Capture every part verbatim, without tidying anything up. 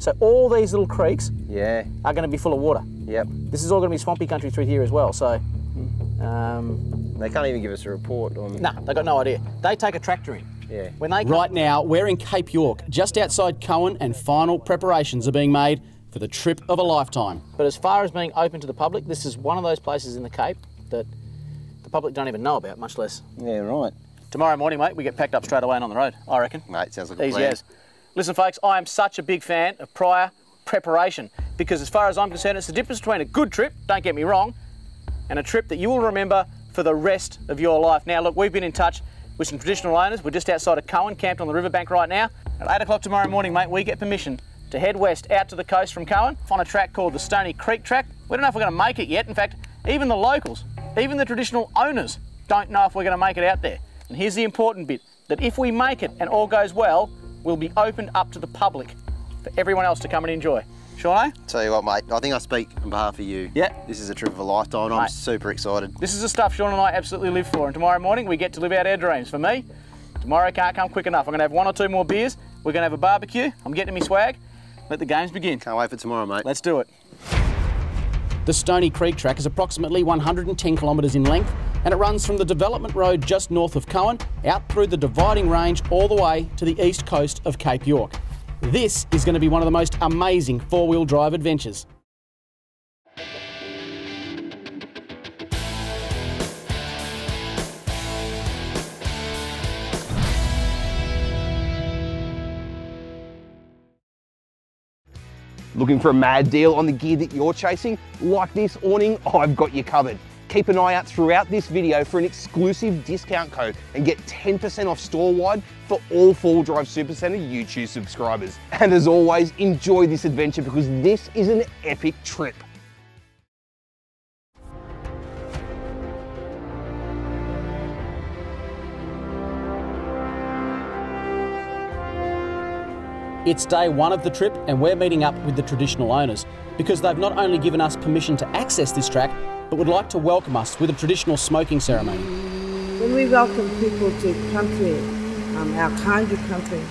So all these little creeks yeah. are going to be full of water. Yep. This is all going to be swampy country through here as well. So um, they can't even give us a report on. No, nah, they got no idea. They take a tractor in. Yeah. When they right now, we're in Cape York, just outside Coen, and final preparations are being made for the trip of a lifetime. But as far as being open to the public, this is one of those places in the Cape that the public don't even know about, much less. Yeah, right. Tomorrow morning, mate, we get packed up straight away and on the road, I reckon. Mate, sounds like a plan. Easy as. Listen, folks, I am such a big fan of prior preparation because as far as I'm concerned, it's the difference between a good trip, don't get me wrong, and a trip that you will remember for the rest of your life. Now, look, we've been in touch with some traditional owners. We're just outside of Coen, camped on the riverbank right now. At eight o'clock tomorrow morning, mate, we get permission to head west out to the coast from Coen on a track called the Stoney Creek Track. We don't know if we're going to make it yet. In fact, even the locals, even the traditional owners don't know if we're going to make it out there. And here's the important bit, that if we make it and all goes well, we'll be opened up to the public for everyone else to come and enjoy. Shaun? Tell you what, mate, I think I speak on behalf of you. Yeah. This is a trip of a lifetime. Mate, I'm super excited. This is the stuff Shaun and I absolutely live for, and tomorrow morning we get to live out our dreams. For me, tomorrow can't come quick enough. I'm going to have one or two more beers. We're going to have a barbecue. I'm getting me swag. Let the games begin. Can't wait for tomorrow, mate. Let's do it. The Stoney Creek Track is approximately one hundred and ten kilometres in length, and it runs from the development road just north of Coen out through the Dividing Range all the way to the east coast of Cape York. This is going to be one of the most amazing four-wheel drive adventures. Looking for a mad deal on the gear that you're chasing? Like this awning, I've got you covered. Keep an eye out throughout this video for an exclusive discount code and get ten percent off store-wide for all four W D Supacentre YouTube subscribers. And as always, enjoy this adventure because this is an epic trip. It's day one of the trip and we're meeting up with the traditional owners because they've not only given us permission to access this track, but would like to welcome us with a traditional smoking ceremony. When we welcome people to country, um, our kind of country,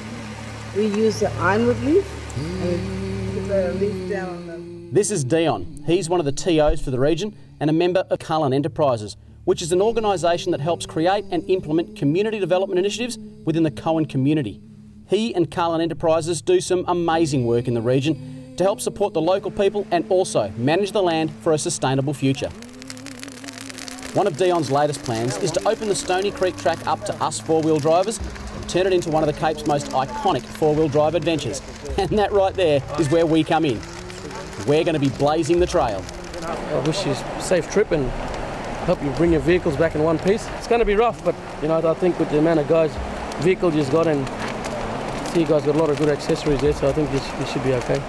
we use the ironwood leaf and we put the leaf down on them. This is Dion. He's one of the T Os for the region and a member of Cullen Enterprises, which is an organisation that helps create and implement community development initiatives within the Coen community. He and Cullen Enterprises do some amazing work in the region to help support the local people and also manage the land for a sustainable future. One of Dion's latest plans is to open the Stoney Creek Track up to us four-wheel drivers and turn it into one of the Cape's most iconic four-wheel drive adventures. And that right there is where we come in. We're going to be blazing the trail. I wish you a safe trip and hope you bring your vehicles back in one piece. It's going to be rough, but you know, I think with the amount of guys, vehicles you've got, and you guys got a lot of good accessories there, so I think this, this should be okay.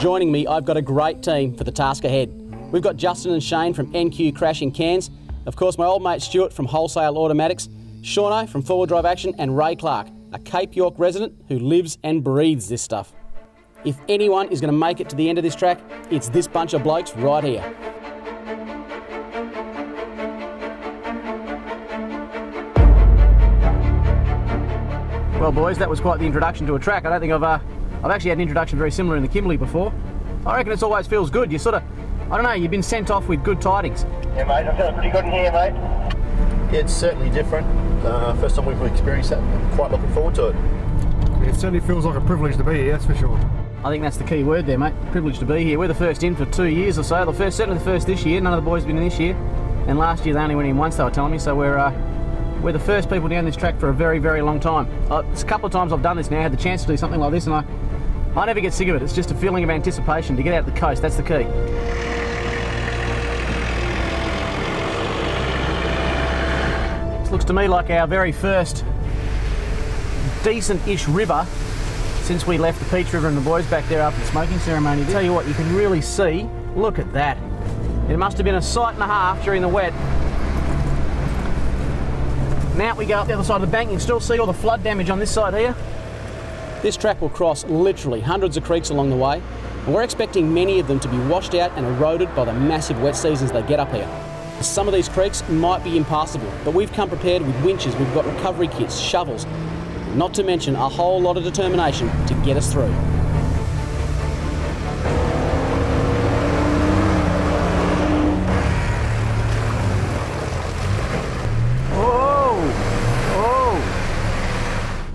Joining me, I've got a great team for the task ahead. We've got Justin and Shane from N Q Crash in Cairns, of course my old mate Stuart from Wholesale Automatics, Shauno from four W D Action, and Ray Clark, a Cape York resident who lives and breathes this stuff. If anyone is going to make it to the end of this track, it's this bunch of blokes right here. Well, boys, that was quite the introduction to a track. I don't think I've, uh, I've actually had an introduction very similar in the Kimberley before. I reckon it always feels good. You sort of, I don't know, you've been sent off with good tidings. Yeah, mate, I feel pretty good in here, mate. Yeah, it's certainly different. Uh, first time we've experienced that. I'm quite looking forward to it. It certainly feels like a privilege to be here, that's for sure. I think that's the key word there, mate. Privilege to be here. We're the first in for two years or so. The first, certainly the first this year. None of the boys have been in this year. And last year they only went in once, they were telling me, so we're... Uh, We're the first people down this track for a very, very long time. Uh, it's a couple of times I've done this now, I had the chance to do something like this, and I, I never get sick of it. It's just a feeling of anticipation to get out the coast, that's the key. This looks to me like our very first decent-ish river since we left the Peach River and the boys back there after the smoking ceremony. I tell you what, you can really see, look at that. It must have been a sight and a half during the wet. Now we go up the other side of the bank, you can still see all the flood damage on this side here. This track will cross literally hundreds of creeks along the way, and we're expecting many of them to be washed out and eroded by the massive wet seasons they get up here. Some of these creeks might be impassable, but we've come prepared with winches, we've got recovery kits, shovels, not to mention a whole lot of determination to get us through.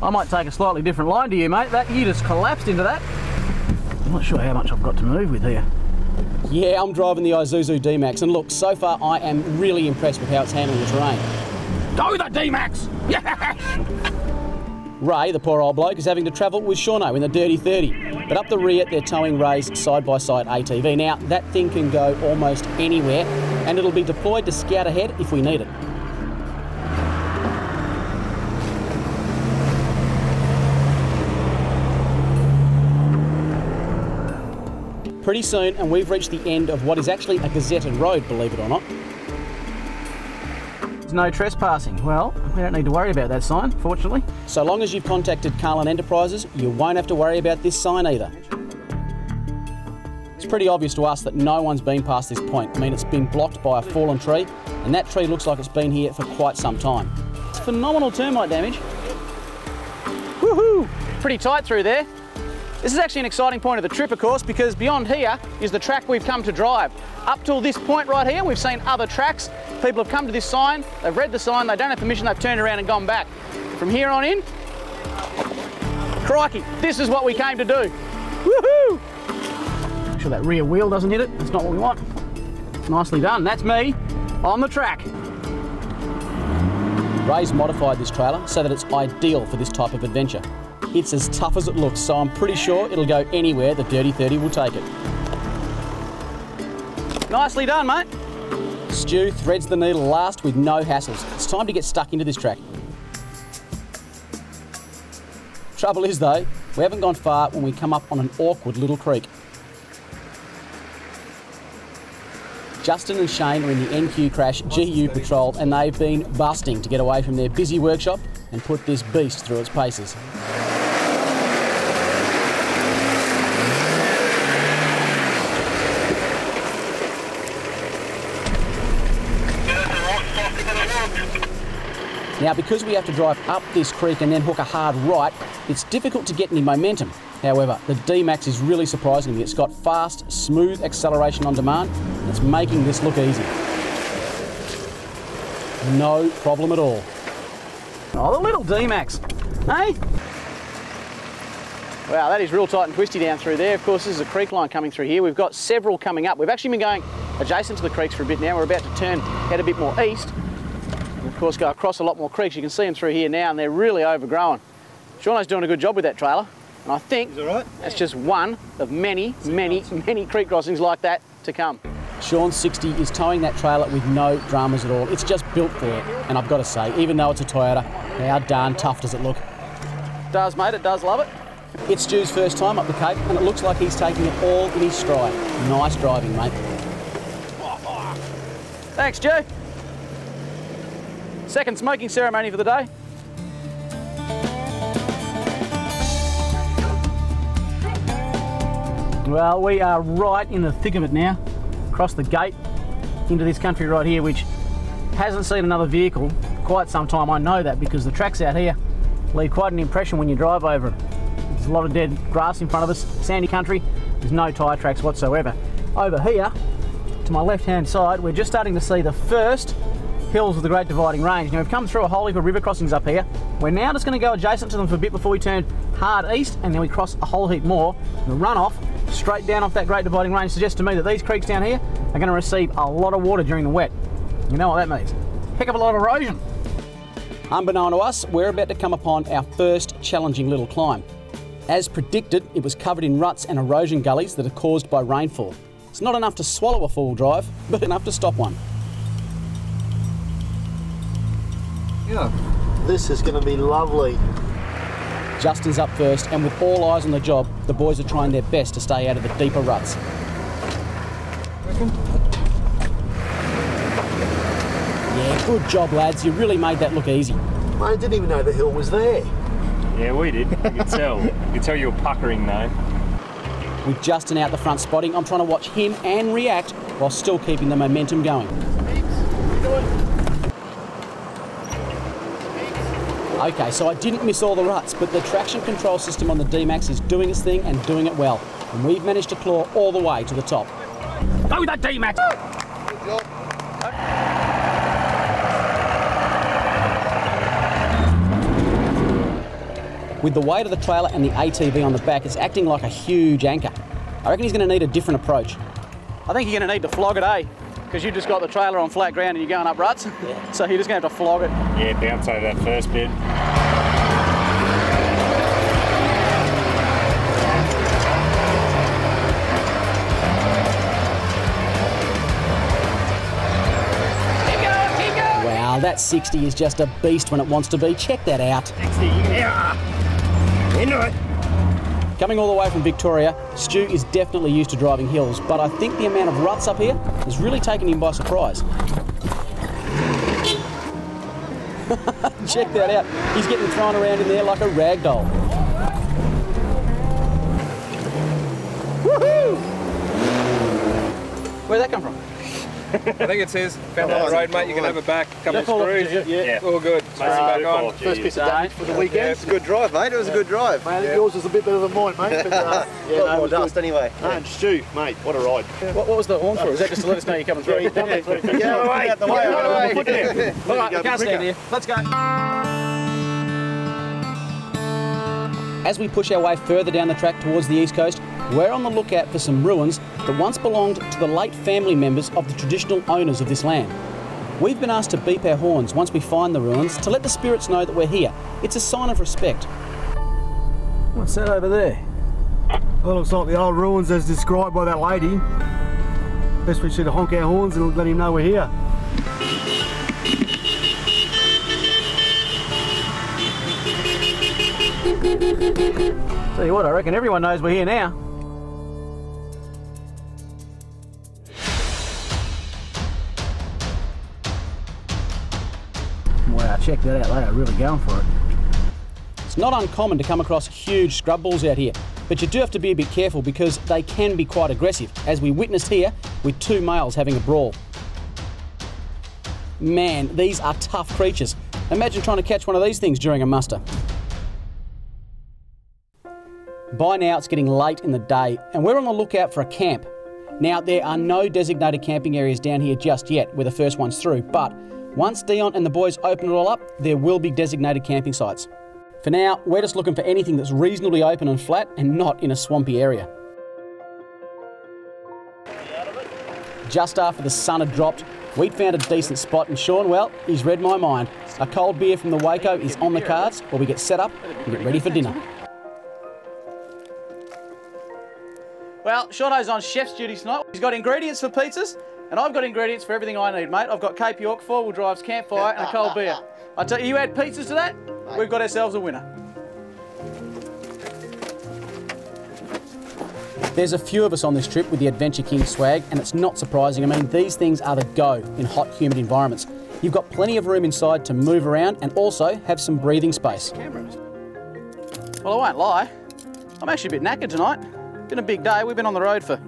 I might take a slightly different line to you, mate. That you just collapsed into that. I'm not sure how much I've got to move with here. Yeah, I'm driving the Isuzu D-Max, and look, so far I am really impressed with how it's handling the terrain. Go the D-Max! Yeah! Ray, the poor old bloke, is having to travel with Shaun in the Dirty thirty, but up the rear they're towing Ray's side-by-side A T V. Now, that thing can go almost anywhere, and it'll be deployed to scout ahead if we need it. Pretty soon, and we've reached the end of what is actually a gazetted road, believe it or not. There's no trespassing. Well, we don't need to worry about that sign, fortunately. So long as you've contacted Cullen Enterprises, you won't have to worry about this sign either. It's pretty obvious to us that no one's been past this point. I mean, it's been blocked by a fallen tree, and that tree looks like it's been here for quite some time. It's phenomenal termite damage. Woohoo! Pretty tight through there. This is actually an exciting point of the trip, of course, because beyond here is the track we've come to drive. Up till this point right here, we've seen other tracks. People have come to this sign, they've read the sign, they don't have permission, they've turned around and gone back. From here on in, crikey, this is what we came to do. Woohoo! Make sure that rear wheel doesn't hit it, that's not what we want. Nicely done, that's me on the track. Ray's modified this trailer so that it's ideal for this type of adventure. It's as tough as it looks, so I'm pretty sure it'll go anywhere the Dirty thirty will take it. Nicely done, mate. Stu threads the needle last with no hassles. It's time to get stuck into this track. Trouble is, though, we haven't gone far when we come up on an awkward little creek. Justin and Shane are in the N Q Crash G U Patrol, and they've been busting to get away from their busy workshop and put this beast through its paces. Now, because we have to drive up this creek and then hook a hard right, it's difficult to get any momentum. However, the D-Max is really surprising me. It's got fast, smooth acceleration on demand. It's making this look easy. No problem at all. Oh, the little D-Max, hey? Wow, that is real tight and twisty down through there. Of course, this is a creek line coming through here. We've got several coming up. We've actually been going adjacent to the creeks for a bit now. We're about to turn head a bit more east. Of course, go across a lot more creeks. You can see them through here now, and they're really overgrown. Shauno's doing a good job with that trailer, and I think right? that's yeah. just one of many, many, many creek crossings like that to come. Shaun's sixty is towing that trailer with no dramas at all. It's just built for it, and I've got to say, even though it's a Toyota, how darn tough does it look? It does, mate. It does love it. It's Stu's first time up the Cape, and it looks like he's taking it all in his stride. Nice driving, mate. Thanks, Stu. Second smoking ceremony for the day. Well, we are right in the thick of it now. Across the gate into this country right here, which hasn't seen another vehicle for quite some time. I know that because the tracks out here leave quite an impression when you drive over them. There's a lot of dead grass in front of us, sandy country. There's no tyre tracks whatsoever. Over here, to my left-hand side, we're just starting to see the first hills of the Great Dividing Range. Now, we've come through a whole heap of river crossings up here. We're now just going to go adjacent to them for a bit before we turn hard east, and then we cross a whole heap more. The runoff straight down off that Great Dividing Range suggests to me that these creeks down here are going to receive a lot of water during the wet. You know what that means? Heck of a lot of erosion. Unbeknown to us, we're about to come upon our first challenging little climb. As predicted, it was covered in ruts and erosion gullies that are caused by rainfall. It's not enough to swallow a four-wheel drive, but enough to stop one. Yeah, this is going to be lovely. Justin's up first, and with all eyes on the job, the boys are trying their best to stay out of the deeper ruts. Reckon? Yeah, good job, lads. You really made that look easy. I didn't even know the hill was there. Yeah, we did. You could tell. You could tell you were puckering, though. With Justin out the front spotting, I'm trying to watch him and react while still keeping the momentum going. Okay, so I didn't miss all the ruts, but the traction control system on the D-Max is doing its thing and doing it well. And we've managed to claw all the way to the top. Go with that D-Max! Good job. With the weight of the trailer and the A T V on the back, it's acting like a huge anchor. I reckon he's going to need a different approach. I think you're going to need to flog it, eh? Because you've just got the trailer on flat ground and you're going up ruts. Yeah. So you're just going to have to flog it. Yeah, bounce over that first bit. That sixty is just a beast when it wants to be. Check that out. sixty, yeah. Into it. Coming all the way from Victoria, Stu is definitely used to driving hills, but I think the amount of ruts up here has really taken him by surprise. Check that out. He's getting thrown around in there like a rag doll. Woohoo! Where'd that come from? I think it says, found out the road, mate, you can have it back, a couple of screws, yeah, yeah. It's all good. Mate, back on. First piece of damage for the weekend. Yeah, it's a good drive, mate, it was yeah. a good drive. Mate, yeah. yours was a bit better than mine, mate. But, uh, yeah, a lot no, more dust good. Anyway. No, yeah. And Stu, mate, what a ride. What, what was the horn for? Is that just to let us know you're coming through? Get out of the way, out of the way. All right, you can't stand here. Let's go. As we push our way further down the track towards the east coast, we're on the lookout for some ruins that once belonged to the late family members of the traditional owners of this land. We've been asked to beep our horns once we find the ruins to let the spirits know that we're here. It's a sign of respect. What's that over there? Well, looks like the old ruins as described by that lady. Best we should honk our horns and let him know we're here. Tell you what, I reckon everyone knows we're here now. Check that out, they are really going for it. It's not uncommon to come across huge scrub balls out here, but you do have to be a bit careful because they can be quite aggressive, as we witnessed here with two males having a brawl. Man, these are tough creatures. Imagine trying to catch one of these things during a muster. By now it's getting late in the day and we're on the lookout for a camp. Now there are no designated camping areas down here just yet, we're the first ones through, but once Dion and the boys open it all up, there will be designated camping sites. For now, we're just looking for anything that's reasonably open and flat and not in a swampy area. Just after the sun had dropped, we'd found a decent spot and Shaun, well, he's read my mind. A cold beer from the Waco is on the cards while we get set up and get ready for dinner. Well, Shauno's on chef's duty tonight. He's got ingredients for pizzas. And I've got ingredients for everything I need, mate. I've got Cape York, four-wheel drives, campfire, and a cold beer. I tell you, you add pizzas to that, we've got ourselves a winner. There's a few of us on this trip with the Adventure Kings swag, and it's not surprising. I mean, these things are the go in hot, humid environments. You've got plenty of room inside to move around and also have some breathing space. Well, I won't lie, I'm actually a bit knackered tonight. It's been a big day. We've been on the road for,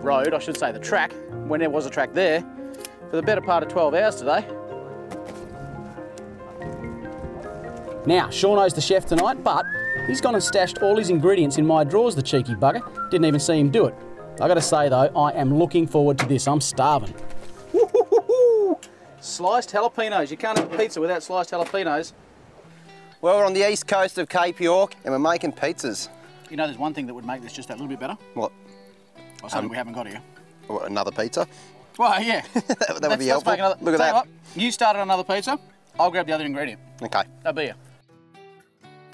road, I should say the track, when there was a track there, for the better part of twelve hours today. Now, Shauno's the chef tonight, but he's gone and stashed all his ingredients in my drawers, the cheeky bugger. Didn't even see him do it. I gotta say though, I am looking forward to this. I'm starving. Woo-hoo-hoo-hoo! Sliced jalapenos. You can't have a pizza without sliced jalapenos. Well, we're on the east coast of Cape York and we're making pizzas. You know, there's one thing that would make this just that little bit better. What? Or something um, we haven't got here. Or another pizza? Well, yeah. that that would be helpful. Another, Look at that. What, you started another pizza, I'll grab the other ingredient. Okay. That'll be you.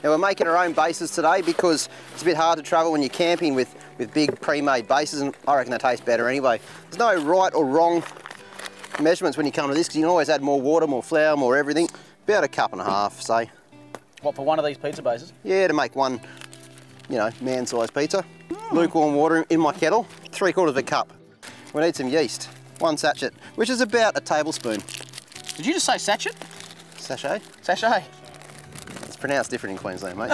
Now we're making our own bases today because it's a bit hard to travel when you're camping with, with big pre-made bases, and I reckon they taste better anyway. There's no right or wrong measurements when you come to this because you can always add more water, more flour, more everything. About a cup and a half, say. What, for one of these pizza bases? Yeah, to make one, you know, man-sized pizza. Mm. Lukewarm water in my kettle, three quarters of a cup. We need some yeast, one sachet, which is about a tablespoon. Did you just say sachet? Sachet? Sachet. It's pronounced different in Queensland, mate.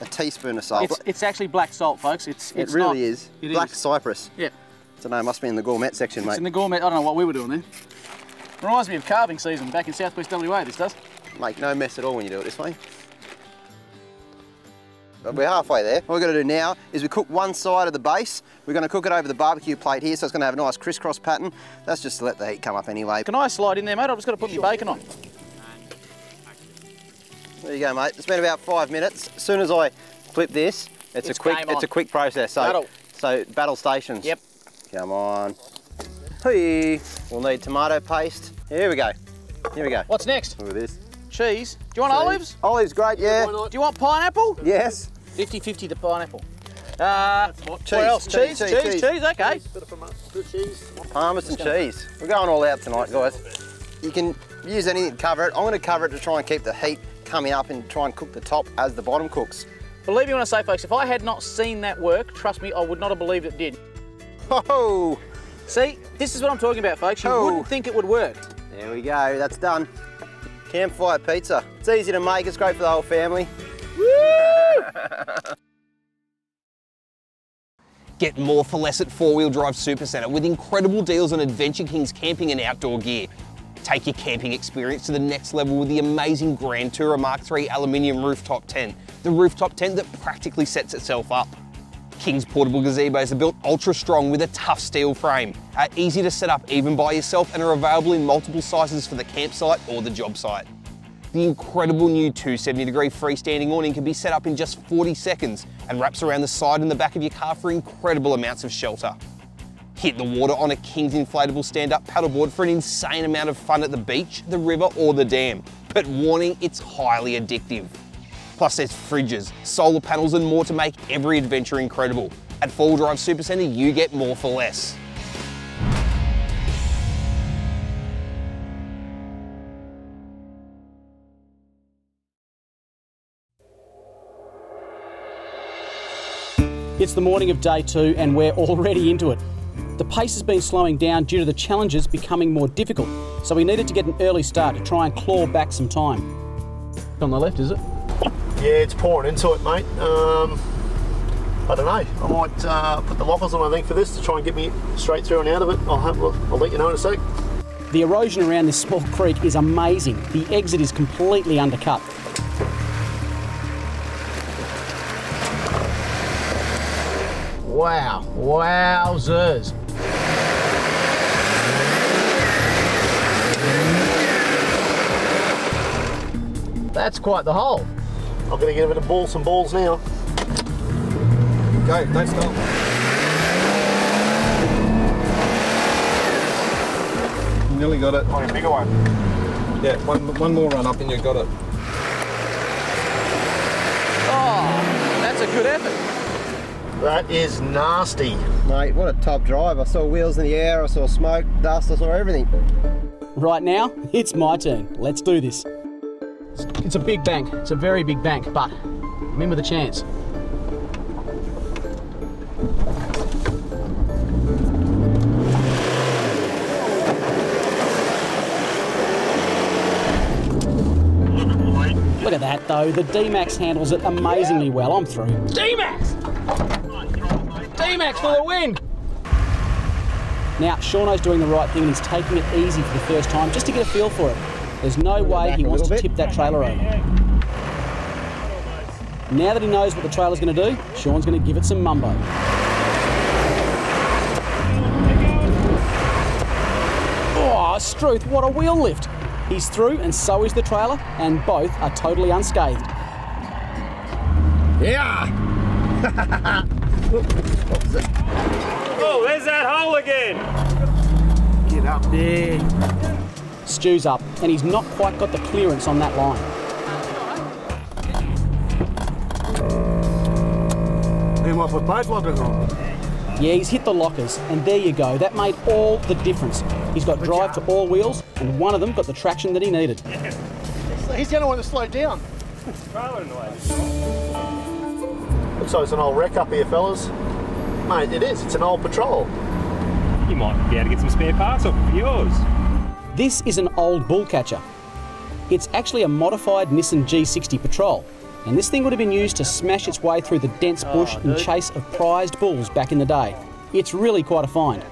A teaspoon of salt. It's, it's actually black salt, folks. It's, it's It really not, is. It black is. Cypress. Yeah. I don't know, it must be in the gourmet section, mate. It's in the gourmet, I don't know what we were doing then. Reminds me of carving season back in southwest W A, this does. Make no mess at all when you do it this way. But we're halfway there. What we're going to do now is we cook one side of the base. We're going to cook it over the barbecue plate here, so it's going to have a nice crisscross pattern. That's just to let the heat come up anyway. Can I slide in there, mate? I've just got to put sure. my bacon on. There you go, mate. It's been about five minutes. As soon as I clip this, it's, it's a quick it's a quick process. So battle. so battle stations. Yep. Come on. Hey. We'll need tomato paste. Here we go. Here we go. What's next? Look at this. Cheese. Do you want Cheese. olives? Olives, great. Yeah. yeah. Do you want pineapple? Yes. fifty fifty the pineapple. Uh, what cheese. else? Cheese, cheese, cheese, cheese. cheese. cheese. Okay. Cheese. Bit of good cheese. Parmesan cheese. We're going all out tonight, guys. You can use anything to cover it. I'm going to cover it to try and keep the heat coming up and try and cook the top as the bottom cooks. Believe me when I say, folks, if I had not seen that work, trust me, I would not have believed it did. Oh! See, this is what I'm talking about, folks. You oh. wouldn't think it would work. There we go, that's done. Campfire pizza. It's easy to make, it's great for the whole family. Woo! Get more for less at four-wheel drive Supercentre with incredible deals on Adventure Kings camping and outdoor gear. Take your camping experience to the next level with the amazing Grand Tourer Mark three aluminium rooftop tent, the rooftop tent that practically sets itself up. King's portable gazebos are built ultra strong with a tough steel frame, are easy to set up even by yourself and are available in multiple sizes for the campsite or the job site. The incredible new two seventy degree freestanding awning can be set up in just forty seconds and wraps around the side and the back of your car for incredible amounts of shelter. Hit the water on a King's inflatable stand-up paddleboard for an insane amount of fun at the beach, the river or the dam. But warning, it's highly addictive. Plus there's fridges, solar panels and more to make every adventure incredible. At four-wheel drive Supercentre, you get more for less. It's the morning of day two and we're already into it. The pace has been slowing down due to the challenges becoming more difficult, so we needed to get an early start to try and claw back some time. On the left, is it? Yeah, it's pouring into it, mate. Um, I don't know. I might uh, put the lockers on, I think, for this to try and get me straight through and out of it. I'll, have, I'll let you know in a sec. The erosion around this small creek is amazing. The exit is completely undercut. Wow, wowzers. That's quite the hole. I'm going to give it a ball, some balls now. Go, don't stop. You nearly got it. Oh, a bigger one. Yeah, one, one more run up and you got it. Oh, that's a good effort. That is nasty. Mate, what a top drive. I saw wheels in the air, I saw smoke, dust, I saw everything. Right now, it's my turn. Let's do this. It's a big bank. It's a very big bank, but remember the chance. Look at that though. The D-Max handles it amazingly well. I'm through. D-Max! D-Max for the win! Now, Shauno's doing the right thing and he's taking it easy for the first time just to get a feel for it. There's no way he wants to tip that trailer over. Now that he knows what the trailer's going to do, Shaun's going to give it some mumbo. Oh, Struth, what a wheel lift! He's through and so is the trailer, and both are totally unscathed. Yeah! Oh, there's that hole again! Get up there. Stu's up, and he's not quite got the clearance on that line. Yeah, he's hit the lockers, and there you go. That made all the difference. He's got drive to all wheels, and one of them got the traction that he needed. He's going to want to slow down. So it's an old wreck up here, fellas. Mate, it is. It's an old Patrol. You might be able to get some spare parts off of yours. This is an old bull catcher. It's actually a modified Nissan G sixty Patrol, and this thing would have been used to smash its way through the dense bush oh, in chase of prized bulls back in the day. It's really quite a find.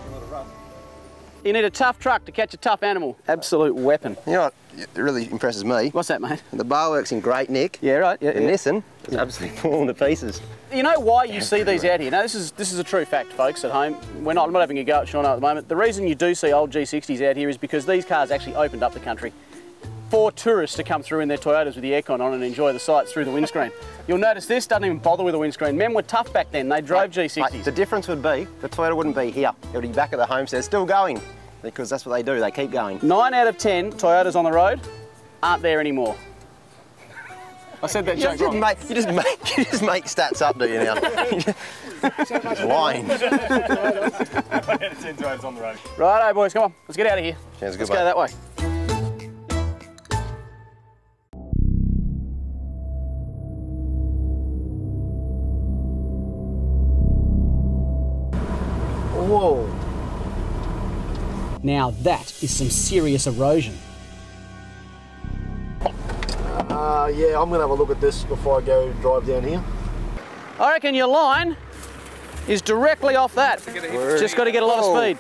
You need a tough truck to catch a tough animal. Absolute weapon. You know what it really impresses me? What's that, mate? The bar works in great nick. Yeah, right. Yeah, the yeah. Nissan is yeah. absolutely falling to pieces. You know why you see these out here? Now, this is this is a true fact, folks, at home. We're not, I'm not having a go at Shaun at the moment. The reason you do see old G sixties out here is because these cars actually opened up the country. for tourists to come through in their Toyotas with the aircon on and enjoy the sights through the windscreen. You'll notice this doesn't even bother with the windscreen. Men were tough back then, they drove mate, G sixties. Mate, the difference would be the Toyota wouldn't be here, it would be back at the homestead, still going, because that's what they do, they keep going. nine out of ten Toyotas on the road aren't there anymore. I said that joke wrong. Make, you, just make, you just make stats up, do you now? Lying. nine out of ten Toyotas on the road. Righto boys, come on, let's get out of here. Sounds good, let's mate. Go that way. Whoa. Now that is some serious erosion. Uh, yeah, I'm going to have a look at this before I go drive down here. I reckon your line is directly off that. It's just got to get a lot of speed.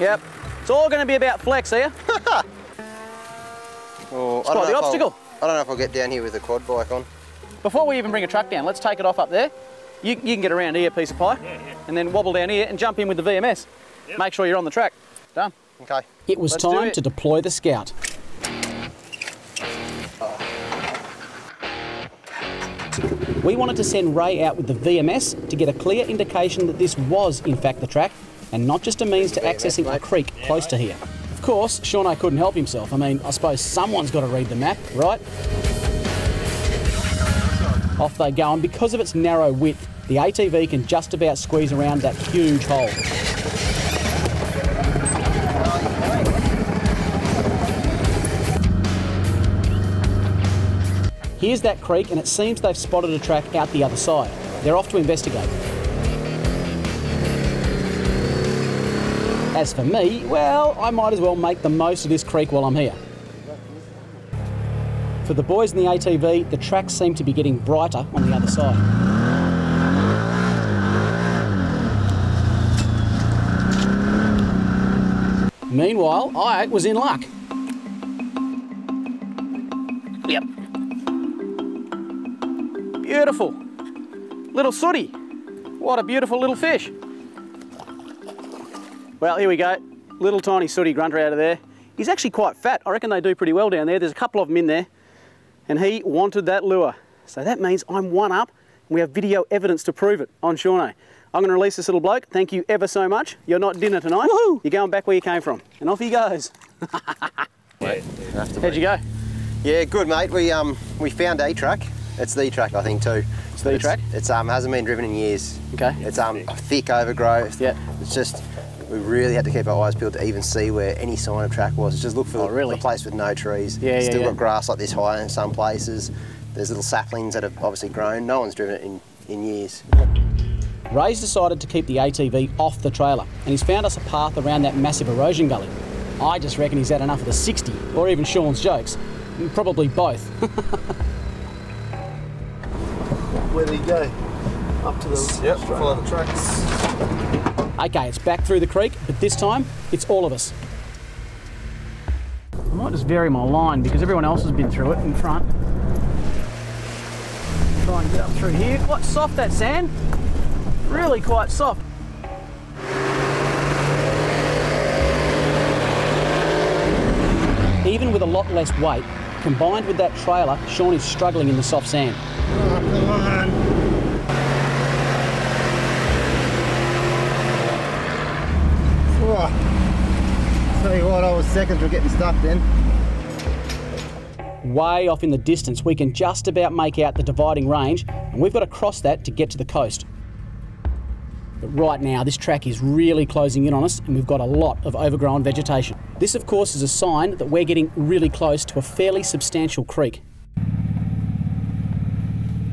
Yep. It's all going to be about flex here. Oh, quite the obstacle. I'll, I don't know if I'll get down here with the quad bike on. Before we even bring a truck down, let's take it off up there. You, you can get around here, piece of pie, yeah, yeah. and then wobble down here and jump in with the V M S. Yep. Make sure you're on the track. Done. Okay. It was Let's time it. to deploy the Scout. Oh. We wanted to send Ray out with the V M S to get a clear indication that this was, in fact, the track, and not just a means to V M S, accessing mate. a creek yeah, close mate. to here. Of course, Shaun couldn't help himself. I mean, I suppose someone's got to read the map, right? Off they go, and because of its narrow width, the A T V can just about squeeze around that huge hole. Here's that creek, and it seems they've spotted a track out the other side. They're off to investigate. As for me, well, I might as well make the most of this creek while I'm here. For the boys in the A T V, the tracks seem to be getting brighter on the other side. Meanwhile, I was in luck. Yep. Beautiful. Little sooty. What a beautiful little fish. Well, here we go. Little tiny sooty grunter out of there. He's actually quite fat. I reckon they do pretty well down there. There's a couple of them in there. And he wanted that lure. So that means I'm one up, and we have video evidence to prove it on Shaun. I'm going to release this little bloke. Thank you ever so much. You're not dinner tonight. Woohoo! You're going back where you came from. And off he goes. Mate, how'd you go? Yeah, good, mate. We um we found a track. It's the track, I think, too. It's the it's, track? It's um hasn't been driven in years. Okay. It's um thick overgrowth. Yeah. It's just, we really had to keep our eyes peeled to even see where any sign of track was. Just look for oh, the, really? the place with no trees. Yeah, it's yeah, still yeah. got grass like this high in some places. There's little saplings that have obviously grown. No one's driven it in, in years. Ray's decided to keep the A T V off the trailer, and he's found us a path around that massive erosion gully. I just reckon he's had enough of the sixty, or even Shaun's jokes. Probably both. Where did he go? Up to the... Yep, follow the tracks. Okay, it's back through the creek, but this time, it's all of us. I might just vary my line because everyone else has been through it in front. Try and get up through here. Quite soft, that sand. Really quite soft. Even with a lot less weight, combined with that trailer, Shaun is struggling in the soft sand. Oh, come on. Tell you what, I was seconds were getting stuck then. Way off in the distance, we can just about make out the dividing range, and we've got to cross that to get to the coast. But right now, this track is really closing in on us, and we've got a lot of overgrown vegetation. This, of course, is a sign that we're getting really close to a fairly substantial creek.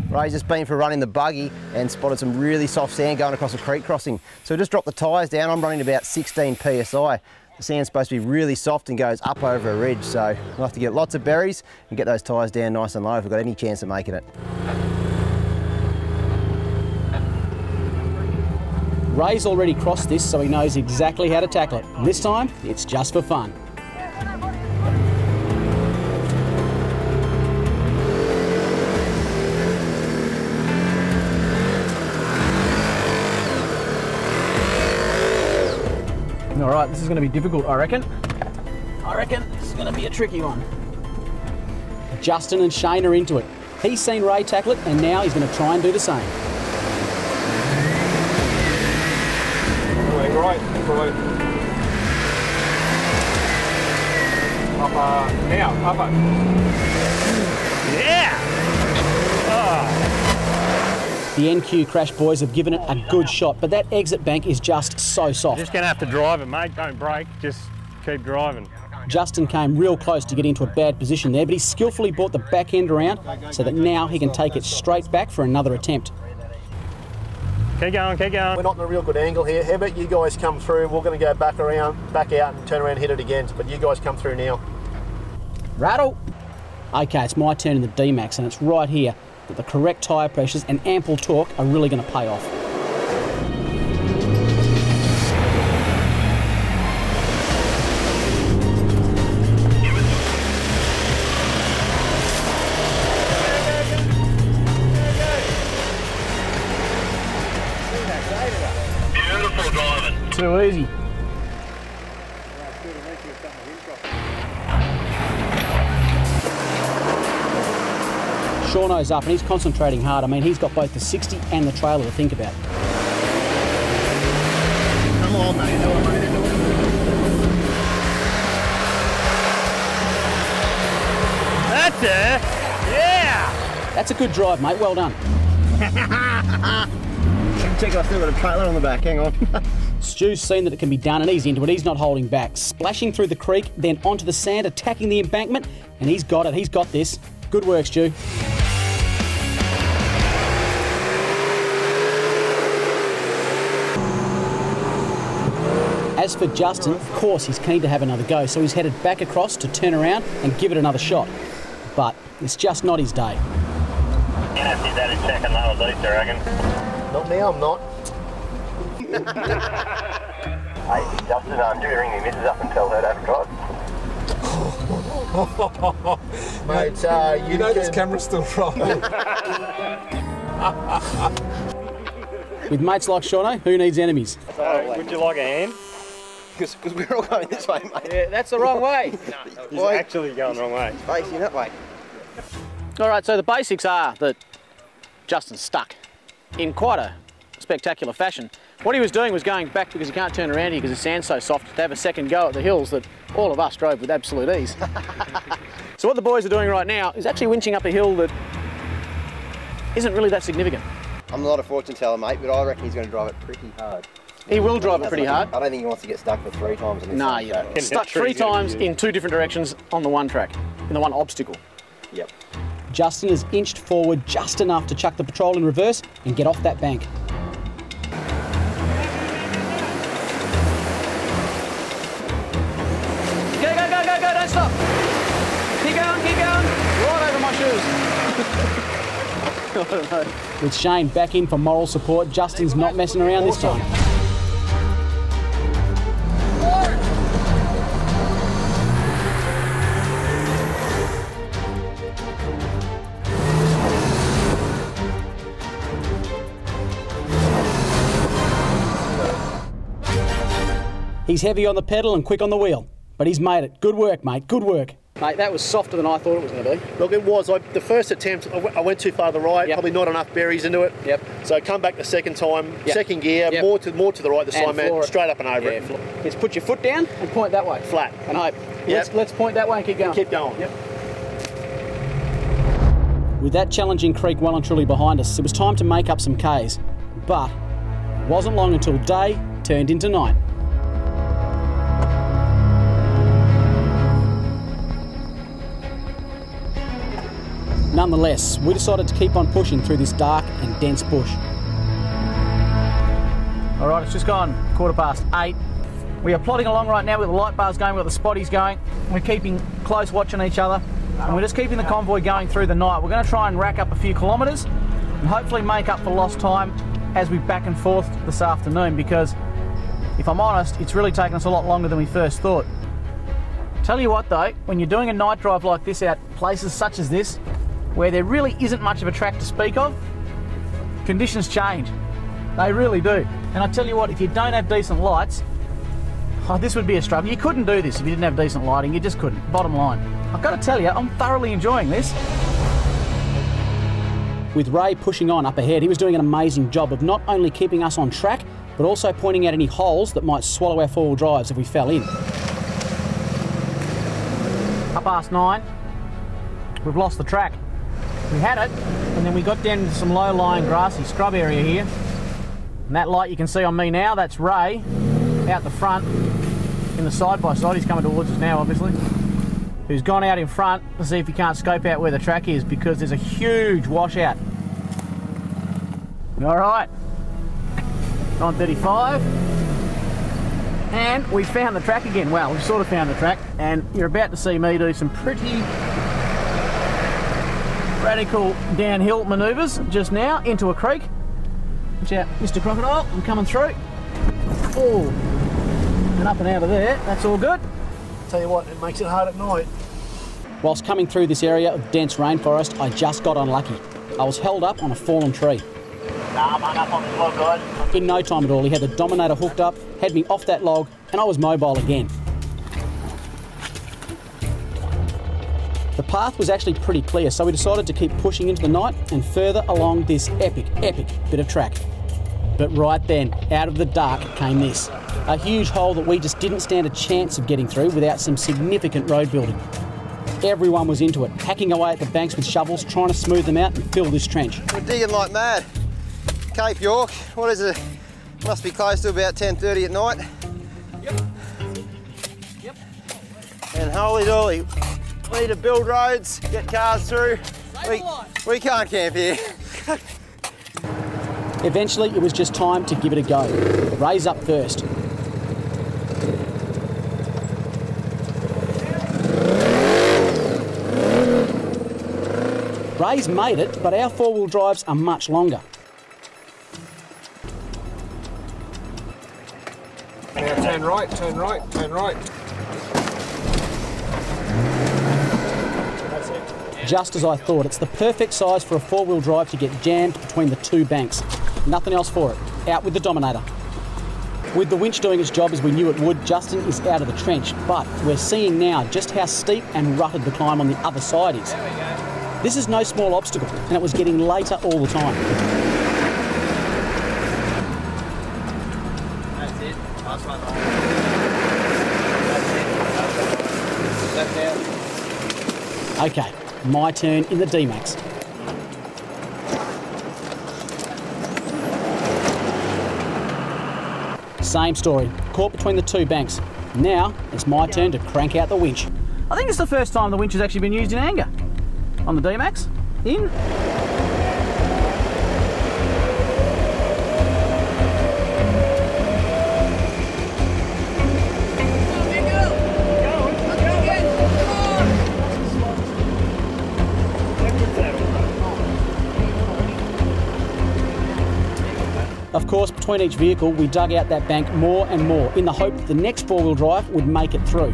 Ray's just been for running the buggy and spotted some really soft sand going across a creek crossing. So just dropped the tyres down. I'm running about sixteen P S I. The sand's supposed to be really soft and goes up over a ridge. So we'll have to get lots of berries and get those tyres down nice and low if we've got any chance of making it. Ray's already crossed this, so he knows exactly how to tackle it. And this time, it's just for fun. All right, this is going to be difficult, I reckon. I reckon this is going to be a tricky one. Justin and Shane are into it. He's seen Ray tackle it and now he's going to try and do the same. Doing right, right. Upper, now, upper. Yeah! Oh. The N Q Crash boys have given it a good shot, but that exit bank is just so soft. You're just going to have to drive it, mate. Don't brake, just keep driving. Justin came real close to get into a bad position there, but he skillfully brought the back end around so that now he can take it straight back for another attempt. Keep going, keep going. We're not in a real good angle here. How about you guys come through? We're going to go back around, back out and turn around and hit it again, but you guys come through now. Rattle. Okay, it's my turn in the D-Max and it's right here that the correct tyre pressures and ample torque are really going to pay off. Too easy. Shauno's up and he's concentrating hard. I mean, he's got both the sixty and the trailer to think about. Come on, mate. Come on, mate. That's it. Yeah. That's a good drive, mate. Well done. Check, I still got a trailer on the back. Hang on. Stu's seen that it can be done and he's into it. He's not holding back. Splashing through the creek, then onto the sand, attacking the embankment, and he's got it. He's got this. Good work, Stu. As for Justin, of course, he's keen to have another go, so he's headed back across to turn around and give it another shot. But it's just not his day. You're going to see that in second lowest east, I reckon. Not now, I'm not. Hey, Justin, um, do you ring your missus up and tell her to have a drive? Mate, uh, you, you know can... this camera's still rolling. With mates like Shauno, who needs enemies? So, would you like a hand? Because we're all going this way, mate. Yeah, that's the wrong way. No, he's boy, actually going the wrong way. He's facing that way. All right, so the basics are that Justin's stuck in quite a spectacular fashion. What he was doing was going back because he can't turn around here because the sand's so soft, to have a second go at the hills that all of us drove with absolute ease. So what the boys are doing right now is actually winching up a hill that isn't really that significant. I'm not a fortune teller, mate, but I reckon he's going to drive it pretty hard. He will drive it pretty hard. I don't think he wants to get stuck for three times. In this nah, you don't. Stuck three times in two different directions on the one track, in the one obstacle. Yep. Justin has inched forward just enough to chuck the patrol in reverse and get off that bank. Stop. Keep going, keep going. Right over my shoes. I don't know. With Shane back in for moral support, Justin's not messing around this time. He's heavy on the pedal and quick on the wheel. But he's made it. Good work, mate. Good work. Mate, that was softer than I thought it was going to be. Look, it was. I, the first attempt, I, I went too far to the right. Yep. Probably not enough berries into it. Yep. So I come back the second time, yep. second gear, yep. more to more to the right this time, man. Straight up and over yeah, it. Just put your foot down and point that way. Flat. And hope. Yep. Let's, let's point that way and keep going. Keep going. Yep. With that challenging creek well and truly behind us, it was time to make up some Ks. But it wasn't long until day turned into night. Nonetheless, we decided to keep on pushing through this dark and dense bush. All right, it's just gone quarter past eight. We are plodding along right now with the light bars going, we've got the spotties going. We're keeping close watch on each other and we're just keeping the convoy going through the night. We're going to try and rack up a few kilometres and hopefully make up for lost time as we back and forth this afternoon because, if I'm honest, it's really taken us a lot longer than we first thought. Tell you what though, when you're doing a night drive like this out places such as this, where there really isn't much of a track to speak of, conditions change. They really do. And I tell you what, if you don't have decent lights, oh, this would be a struggle. You couldn't do this if you didn't have decent lighting. You just couldn't, bottom line. I've got to tell you, I'm thoroughly enjoying this. With Ray pushing on up ahead, he was doing an amazing job of not only keeping us on track, but also pointing out any holes that might swallow our four-wheel drives if we fell in. Up past nine, we've lost the track. We had it, and then we got down to some low-lying grassy scrub area here. And that light you can see on me now, that's Ray, out the front, in the side-by-side. He's coming towards us now, obviously. Who's gone out in front to see if he can't scope out where the track is, because there's a huge washout. All right, nine thirty-five. And we found the track again. Well, we've sort of found the track, and you're about to see me do some pretty radical downhill manoeuvres just now into a creek. Watch out, Mister Crocodile, I'm coming through. Oh, and up and out of there, that's all good. Tell you what, it makes it hard at night. Whilst coming through this area of dense rainforest, I just got unlucky. I was held up on a fallen tree. Nah, I'm hung up on this log, guys. In no time at all, he had the Dominator hooked up, had me off that log, and I was mobile again. The path was actually pretty clear, so we decided to keep pushing into the night and further along this epic, epic bit of track. But right then, out of the dark came this. A huge hole that we just didn't stand a chance of getting through without some significant road building. Everyone was into it, hacking away at the banks with shovels, trying to smooth them out and fill this trench. We're digging like mad. Cape York, what is it? Must be close to about ten thirty at night. Yep. Yep. And holy dolly, we need to build roads, get cars through. We, we can't camp here. Eventually, it was just time to give it a go. Ray's up first. Ray's made it, but our four-wheel drives are much longer. Now turn right, turn right, turn right. That's it. Just as I thought, it's the perfect size for a four-wheel drive to get jammed between the two banks. Nothing else for it. Out with the Dominator. With the winch doing its job as we knew it would, Justin is out of the trench, but we're seeing now just how steep and rutted the climb on the other side is. There we go. This is no small obstacle, and it was getting later all the time. That's it. Last one. That's it. That's it. That's out. Okay, my turn in the D-Max. Same story, caught between the two banks. Now, it's my turn to crank out the winch. I think it's the first time the winch has actually been used in anger. On the D-Max, in. Of course, between each vehicle, we dug out that bank more and more in the hope that the next four-wheel drive would make it through.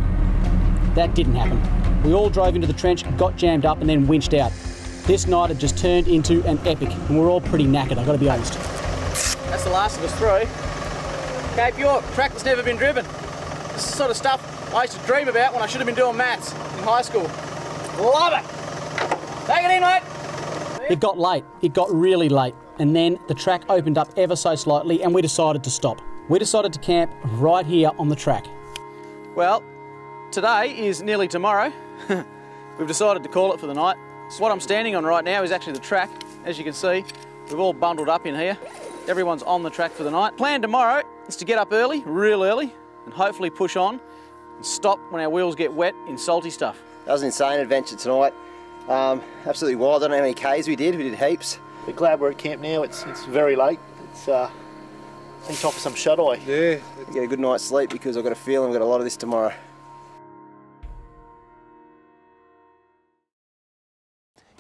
That didn't happen. We all drove into the trench, got jammed up and then winched out. This night had just turned into an epic and we're all pretty knackered, I've got to be honest. That's the last of us through. Cape York, track that's never been driven. This is the sort of stuff I used to dream about when I should have been doing maths in high school. Love it! Take it in, mate! It got late, it got really late, and then the track opened up ever so slightly and we decided to stop. We decided to camp right here on the track. Well, today is nearly tomorrow. We've decided to call it for the night. So what I'm standing on right now is actually the track. As you can see, we've all bundled up in here. Everyone's on the track for the night. Plan tomorrow is to get up early, real early, and hopefully push on and stop when our wheels get wet in salty stuff. That was an insane adventure tonight. Um, absolutely wild. I don't know how many Ks we did. We did heaps. We're glad we're at camp now. It's, it's very late. It's, uh, I think time for some shut-eye. Yeah. I get a good night's sleep because I've got a feeling we've got a lot of this tomorrow.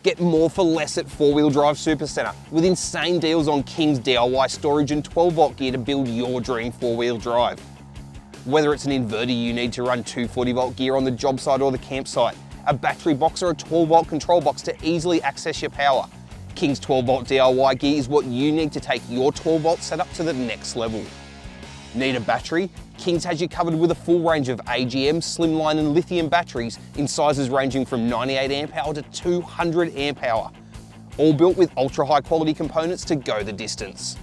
Get more for less at four-wheel drive Supacentre with insane deals on King's D I Y storage and twelve volt gear to build your dream four-wheel drive. Whether it's an inverter you need to run two forty volt gear on the job site or the campsite, a battery box or a twelve volt control box to easily access your power, King's twelve volt D I Y gear is what you need to take your twelve volt setup to the next level. Need a battery? Kings has you covered with a full range of A G M, slimline and lithium batteries in sizes ranging from ninety-eight amp hour to two hundred amp hour, all built with ultra high quality components to go the distance.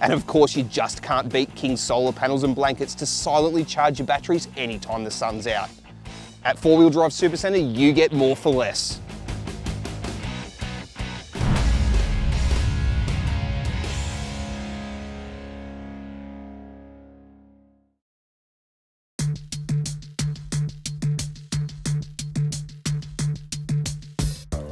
And of course, you just can't beat King's solar panels and blankets to silently charge your batteries anytime the sun's out. At four-wheel drive Supacentre, you get more for less.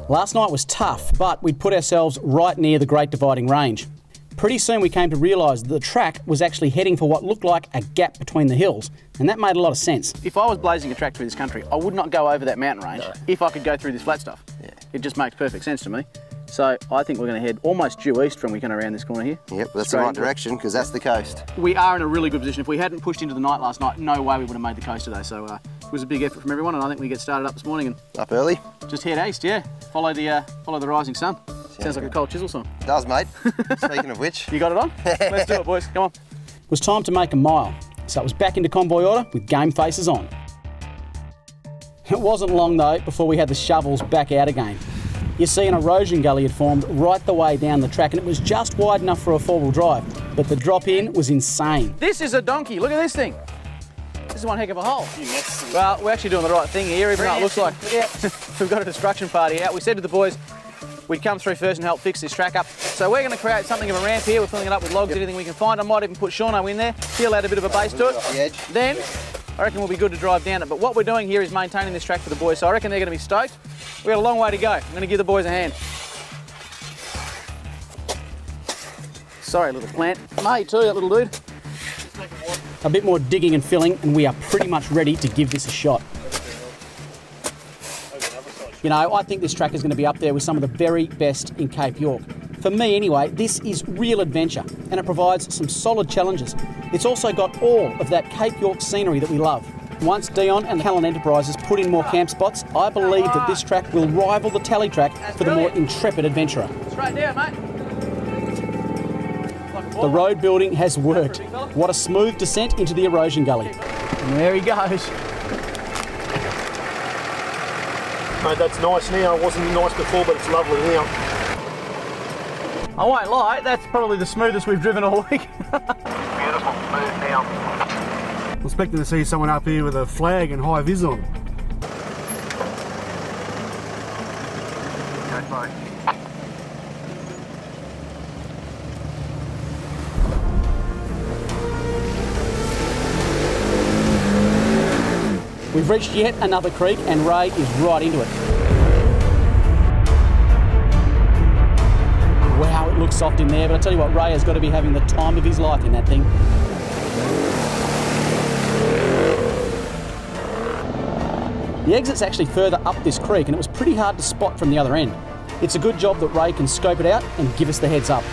Last night was tough, but we'd put ourselves right near the Great Dividing Range. Pretty soon we came to realise that the track was actually heading for what looked like a gap between the hills, and that made a lot of sense. If I was blazing a track through this country, I would not go over that mountain range no. if I could go through this flat stuff. Yeah. It just makes perfect sense to me. So I think we're going to head almost due east from we come around this corner here. Yep, that's Straight the right direction because that's the coast. We are in a really good position. If we hadn't pushed into the night last night, no way we would have made the coast today. So uh, it was a big effort from everyone, and I think we get started up this morning and up early. Just head east, yeah. Follow the uh, follow the rising sun. Sounds, Sounds like good. a cold chisel song. It does, mate. Speaking of which, you got it on. Let's do it, boys. Come on. It was time to make a mile, so it was back into convoy order with game faces on. It wasn't long though before we had the shovels back out again. You see, an erosion gully had formed right the way down the track, and it was just wide enough for a four-wheel drive, but the drop-in was insane. This is a donkey. Look at this thing. This is one heck of a hole. Yes. Well, we're actually doing the right thing here, even though it looks like yeah, we've got a destruction party out. We said to the boys we'd come through first and help fix this track up. So we're going to create something of a ramp here. We're filling it up with logs, yep. anything we can find. I might even put Shaun in there, he'll add a bit of a base to it. The then I reckon we'll be good to drive down it. But what we're doing here is maintaining this track for the boys, so I reckon they're going to be stoked. We've got a long way to go. I'm going to give the boys a hand. Sorry, little plant. Mate, too, that little dude. A bit more digging and filling, and we are pretty much ready to give this a shot. You know, I think this track is going to be up there with some of the very best in Cape York. For me, anyway, this is real adventure, and it provides some solid challenges. It's also got all of that Cape York scenery that we love. Once Dion and Cullen Enterprises put in more camp spots, I believe that this track will rival the Tully track That's for the brilliant. more intrepid adventurer. Straight down, mate. Like the road building has worked. What a smooth descent into the erosion gully. And there he goes. Mate, that's nice now. It wasn't nice before, but it's lovely now. I won't lie, that's probably the smoothest we've driven all week. Beautiful, smooth now. I'm expecting to see someone up here with a flag and high vis on. We've reached yet another creek, and Ray is right into it. Wow, it looks soft in there, but I tell you what, Ray has got to be having the time of his life in that thing. The exit's actually further up this creek, and it was pretty hard to spot from the other end. It's a good job that Ray can scope it out and give us the heads up.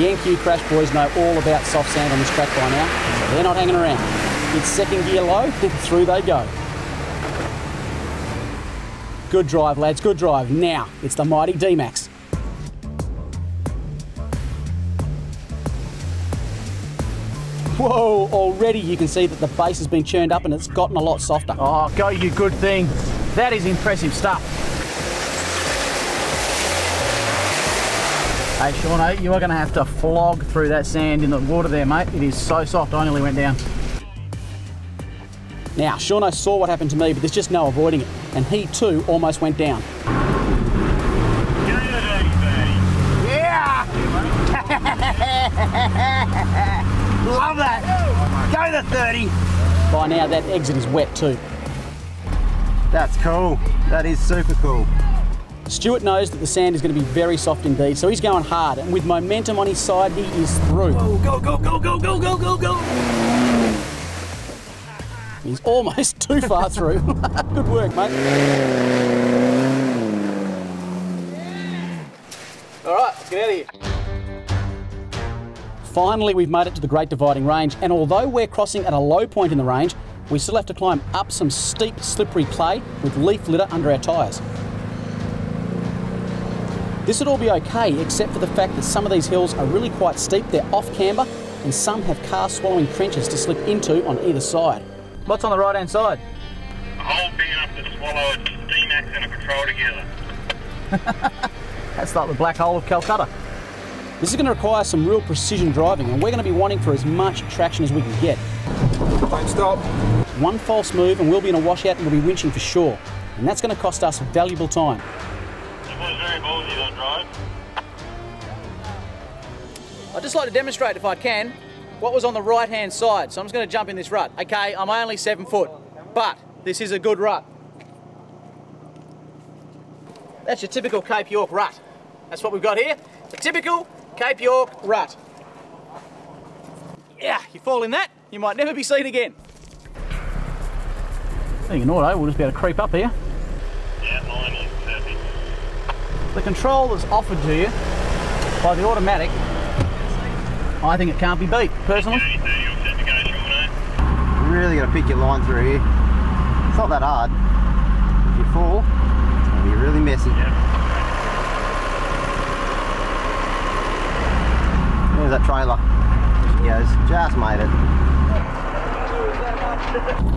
The N Q Crash boys know all about soft sand on this track by now, so they're not hanging around. It's second gear low, and through they go. Good drive, lads, good drive. Now, it's the mighty D-Max. Whoa, already you can see that the base has been churned up and it's gotten a lot softer. Oh, go you good thing. That is impressive stuff. Hey, Shaun, you are going to have to flog through that sand in the water there, mate. It is so soft, I nearly went down. Now, Shaun saw what happened to me, but there's just no avoiding it. And he, too, almost went down. Yeah! Love that! Go to thirty! By now that exit is wet too. That's cool. That is super cool. Stuart knows that the sand is going to be very soft indeed, so he's going hard, and with momentum on his side, he is through. Whoa, go, go, go, go, go, go, go, go! He's almost too far through. Good work, mate. Yeah. All right, let's get out of here. Finally, we've made it to the Great Dividing Range, and although we're crossing at a low point in the range, we still have to climb up some steep, slippery clay with leaf litter under our tyres. This would all be okay, except for the fact that some of these hills are really quite steep, they're off camber, and some have car-swallowing trenches to slip into on either side. What's on the right-hand side? A hole big enough to swallow a D-Max and a Patrol together. That's like the black hole of Calcutta. This is going to require some real precision driving, and we're going to be wanting for as much traction as we can get. Don't stop. One false move and we'll be in a washout and we'll be winching for sure. And that's going to cost us valuable time. It was very ballsy, that drive. I'd just like to demonstrate, if I can, what was on the right-hand side. So I'm just going to jump in this rut. Okay, I'm only seven foot, but this is a good rut. That's your typical Cape York rut. That's what we've got here. A typical Cape York rut. Yeah, you fall in that, you might never be seen again. Being an auto, we'll just be able to creep up here. Yeah, mine is perfect. The control that's offered to you by the automatic, I think it can't be beat, personally. You do, you do. To go short, eh? You really got to pick your line through here. It's not that hard. If you fall, it's going to be really messy. Yeah. There's that trailer. She goes, just made it.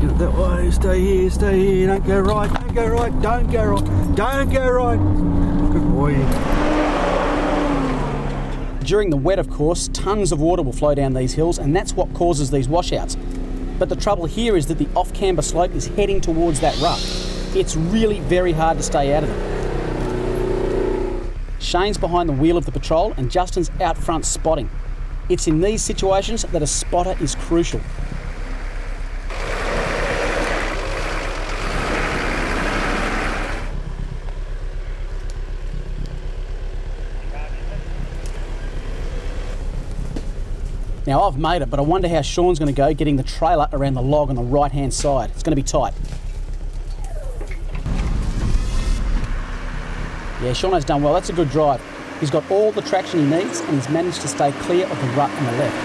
Get that way, stay here, stay here, don't go right, don't go right, don't go right, don't go right. Good boy. During the wet, of course, tons of water will flow down these hills, and that's what causes these washouts. But the trouble here is that the off-camber slope is heading towards that rut. It's really very hard to stay out of it. Shane's behind the wheel of the Patrol and Justin's out front spotting. It's in these situations that a spotter is crucial. Now I've made it, but I wonder how Shaun's going to go getting the trailer around the log on the right hand side. It's going to be tight. Yeah, Shaun has done well, that's a good drive. He's got all the traction he needs and he's managed to stay clear of the rut on the left.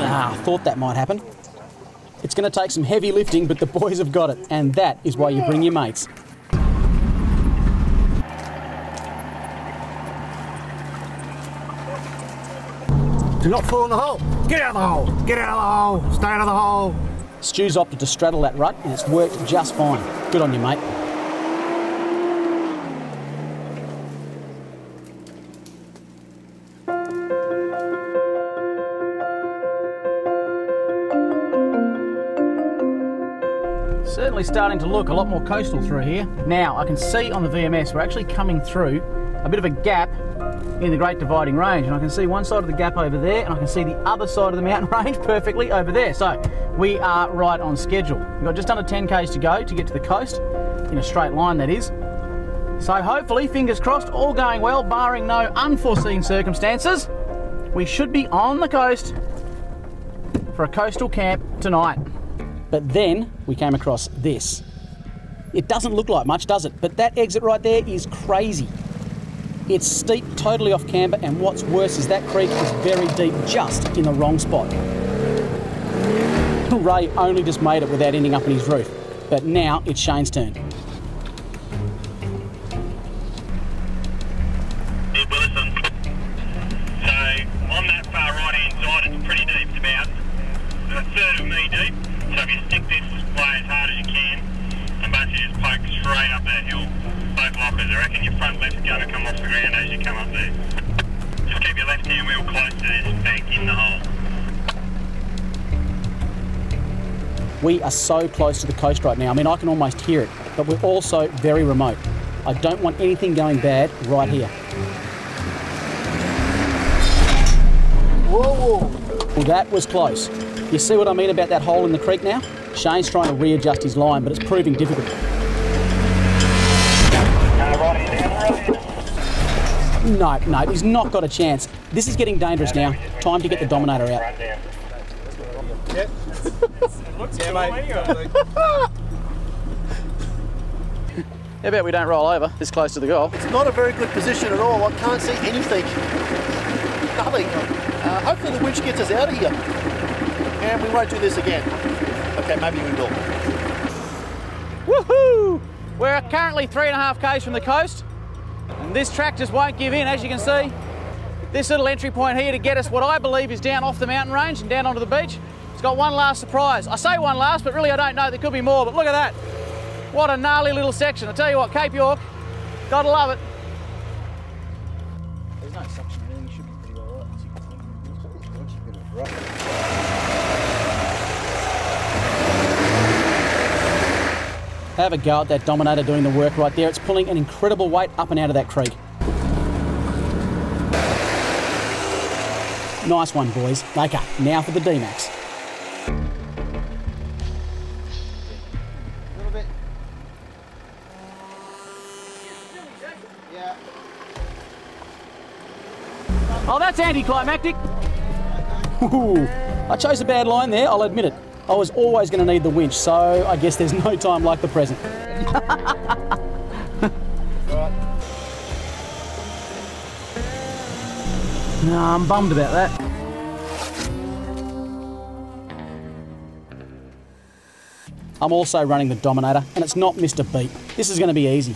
Ah, I thought that might happen. It's going to take some heavy lifting, but the boys have got it, and that is why you bring your mates. Do not fall in the hole! Get out of the hole! Get out of the hole! Stay out of the hole! Stu's opted to straddle that rut and it's worked just fine. Good on you, mate. Certainly starting to look a lot more coastal through here. Now, I can see on the V M S we're actually coming through a bit of a gap in the Great Dividing Range, and I can see one side of the gap over there and I can see the other side of the mountain range perfectly over there. So we are right on schedule. We've got just under ten Ks to go to get to the coast, in a straight line that is. So hopefully, fingers crossed, all going well, barring no unforeseen circumstances, we should be on the coast for a coastal camp tonight. But then we came across this. It doesn't look like much, does it? But that exit right there is crazy. It's steep, totally off camber, and what's worse is that creek is very deep, just in the wrong spot. Ray only just made it without ending up in his roof, but now it's Shane's turn. Good, Wilson. So on that far right hand side it's pretty deep, it's about a third of me deep, so if you stick this way as hard as you can and basically just poke straight up that hill, both lockers, I reckon your front left's going to come off the ground as you come up there. Just keep your left hand wheel close to this bank in the hole. We are so close to the coast right now. I mean, I can almost hear it, but we're also very remote. I don't want anything going bad right here. Whoa! Well, that was close. You see what I mean about that hole in the creek now? Shane's trying to readjust his line, but it's proving difficult. No, no, he's not got a chance. This is getting dangerous now. Time to get the Dominator out. Yep. It looks yeah, cool anyway. How about we don't roll over this close to the goal? It's not a very good position at all. I can't see anything. Nothing. Uh, hopefully the winch gets us out of here. And we won't do this again. Okay, maybe we will. Woohoo! We're currently three and a half k's from the coast, and this track just won't give in. As you can see, this little entry point here to get us what I believe is down off the mountain range and down onto the beach. It's got one last surprise. I say one last, but really I don't know, there could be more, but look at that. What a gnarly little section. I tell you what, Cape York, gotta love it. There's no suction or anything, you should be pretty well right. Have a go at that Dominator doing the work right there. It's pulling an incredible weight up and out of that creek. Nice one, boys. Okay, now for the D-Max. A little bit. Yeah. Oh, that's anticlimactic. Ooh, I chose a bad line there, I'll admit it. I was always going to need the winch, so I guess there's no time like the present. No, I'm bummed about that. I'm also running the Dominator, and it's not missed a beat. This is going to be easy.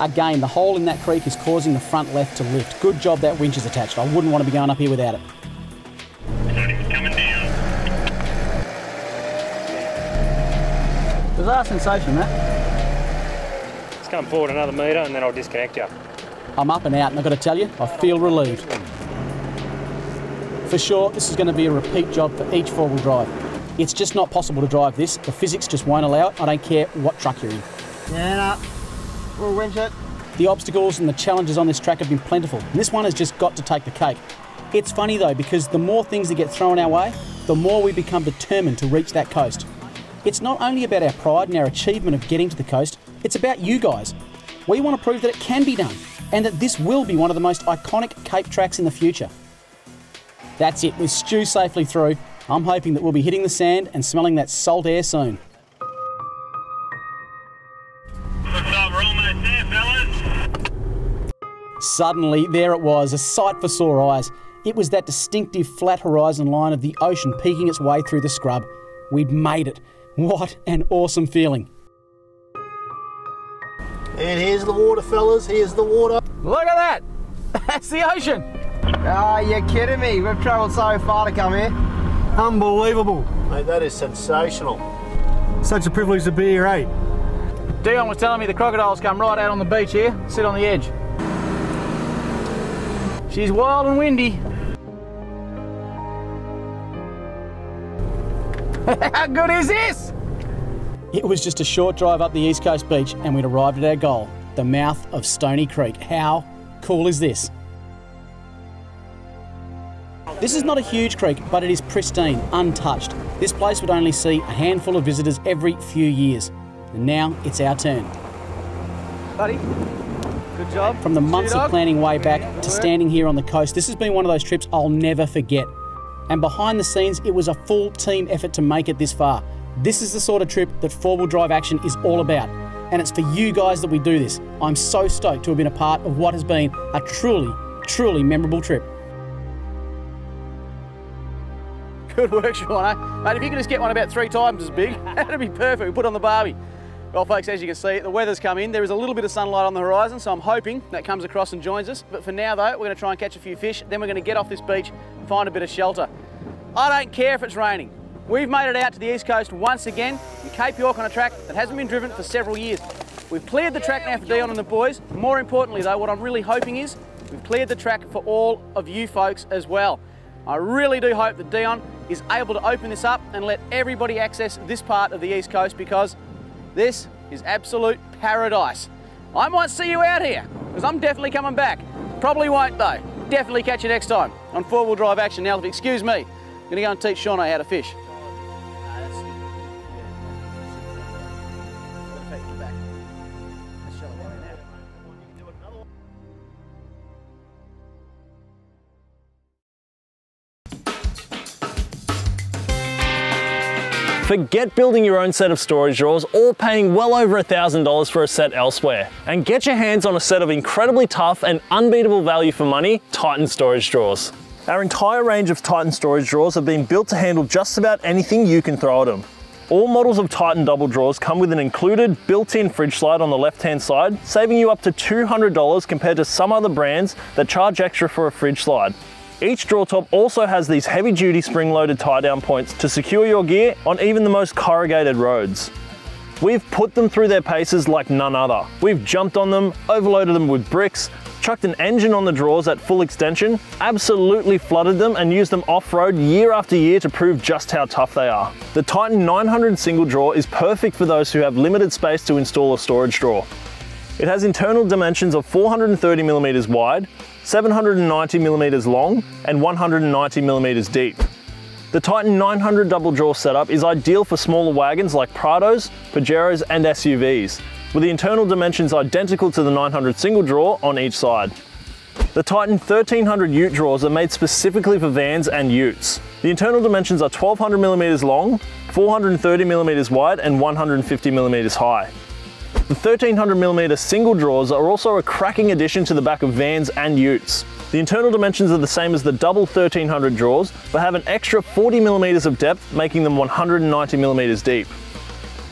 Again, the hole in that creek is causing the front left to lift. Good job that winch is attached. I wouldn't want to be going up here without it. Bizarre sensation, that. Just come forward another metre and then I'll disconnect you. I'm up and out, and I've got to tell you, I feel relieved. For sure, this is going to be a repeat job for each four-wheel drive. It's just not possible to drive this. The physics just won't allow it. I don't care what truck you're in. Yeah, no. We'll winch it. The obstacles and the challenges on this track have been plentiful, and this one has just got to take the cake. It's funny though, because the more things that get thrown our way, the more we become determined to reach that coast. It's not only about our pride and our achievement of getting to the coast, it's about you guys. We want to prove that it can be done and that this will be one of the most iconic Cape tracks in the future. That's it, with Stu safely through. I'm hoping that we'll be hitting the sand and smelling that salt air soon. Looks like we're almost there, fellas. Suddenly, there it was, a sight for sore eyes. It was that distinctive flat horizon line of the ocean peeking its way through the scrub. We'd made it. What an awesome feeling. And here's the water, fellas, here's the water. Look at that! That's the ocean! Ah, oh, you're kidding me. We've travelled so far to come here. Unbelievable. Mate, that is sensational. Such a privilege to be here, eh? Dion was telling me the crocodiles come right out on the beach here, sit on the edge. She's wild and windy. How good is this? It was just a short drive up the East Coast beach and we'd arrived at our goal, the mouth of Stoney Creek. How cool is this? This is not a huge creek, but it is pristine, untouched. This place would only see a handful of visitors every few years. And now it's our turn. Buddy, good job. From the months of planning way back to standing here on the coast, this has been one of those trips I'll never forget. And behind the scenes, it was a full team effort to make it this far. This is the sort of trip that four-wheel drive action is all about, and it's for you guys that we do this. I'm so stoked to have been a part of what has been a truly, truly memorable trip. Good work, Shaun, eh? Mate, if you could just get one about three times as big, that'd be perfect. We put on the barbie. Well, folks, as you can see, the weather's come in. There is a little bit of sunlight on the horizon, so I'm hoping that comes across and joins us. But for now, though, we're going to try and catch a few fish, then we're going to get off this beach and find a bit of shelter. I don't care if it's raining. We've made it out to the East Coast once again in Cape York on a track that hasn't been driven for several years. We've cleared the track now for Dion and the boys. More importantly though, what I'm really hoping is we've cleared the track for all of you folks as well. I really do hope that Dion is able to open this up and let everybody access this part of the East Coast, because this is absolute paradise. I might see you out here, because I'm definitely coming back. Probably won't though. Definitely catch you next time on four-wheel drive action. Now, if you excuse me, I'm gonna go and teach Shaun how to fish. Forget building your own set of storage drawers or paying well over one thousand dollars for a set elsewhere, and get your hands on a set of incredibly tough and unbeatable value for money Titan storage drawers. Our entire range of Titan storage drawers have been built to handle just about anything you can throw at them. All models of Titan double drawers come with an included built-in fridge slide on the left-hand side, saving you up to two hundred dollars compared to some other brands that charge extra for a fridge slide. Each drawer top also has these heavy-duty spring-loaded tie-down points to secure your gear on even the most corrugated roads. We've put them through their paces like none other. We've jumped on them, overloaded them with bricks, chucked an engine on the drawers at full extension, absolutely flooded them and used them off-road year after year to prove just how tough they are. The Titan nine hundred single drawer is perfect for those who have limited space to install a storage drawer. It has internal dimensions of four hundred thirty millimeters wide, seven hundred ninety millimeters long and one hundred ninety millimeters deep. The Titan nine hundred double drawer setup is ideal for smaller wagons like Prados, Pajeros and S U Vs, with the internal dimensions identical to the nine hundred single drawer on each side. The Titan thirteen hundred ute drawers are made specifically for vans and utes. The internal dimensions are twelve hundred millimeters long, four hundred thirty millimeters wide and one hundred fifty millimeters high. The thirteen hundred millimeter single drawers are also a cracking addition to the back of vans and utes. The internal dimensions are the same as the double thirteen hundred drawers, but have an extra forty millimeters of depth, making them one hundred ninety millimeters deep.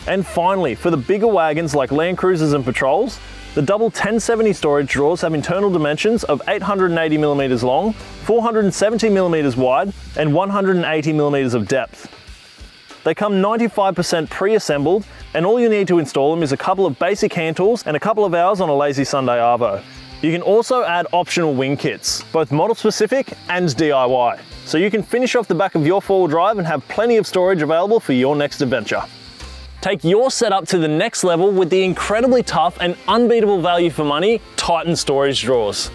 And finally, for the bigger wagons like Land Cruisers and Patrols, the double ten seventy storage drawers have internal dimensions of eight hundred eighty millimeters long, four hundred seventy millimeters wide, and one hundred eighty millimeters of depth. They come ninety-five percent pre-assembled, and all you need to install them is a couple of basic hand tools and a couple of hours on a lazy Sunday arvo. You can also add optional wing kits, both model-specific and D I Y, so you can finish off the back of your four-wheel drive and have plenty of storage available for your next adventure. Take your setup to the next level with the incredibly tough and unbeatable value for money Titan storage drawers.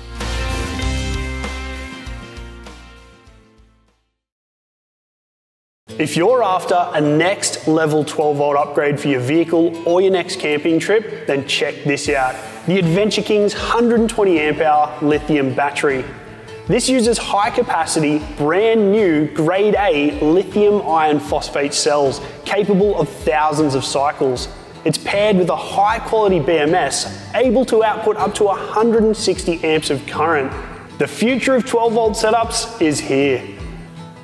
If you're after a next level twelve volt upgrade for your vehicle or your next camping trip, then check this out. The Adventure Kings one hundred twenty amp hour lithium battery. This uses high capacity, brand new grade A lithium iron phosphate cells capable of thousands of cycles. It's paired with a high quality B M S able to output up to one hundred sixty amps of current. The future of twelve volt setups is here.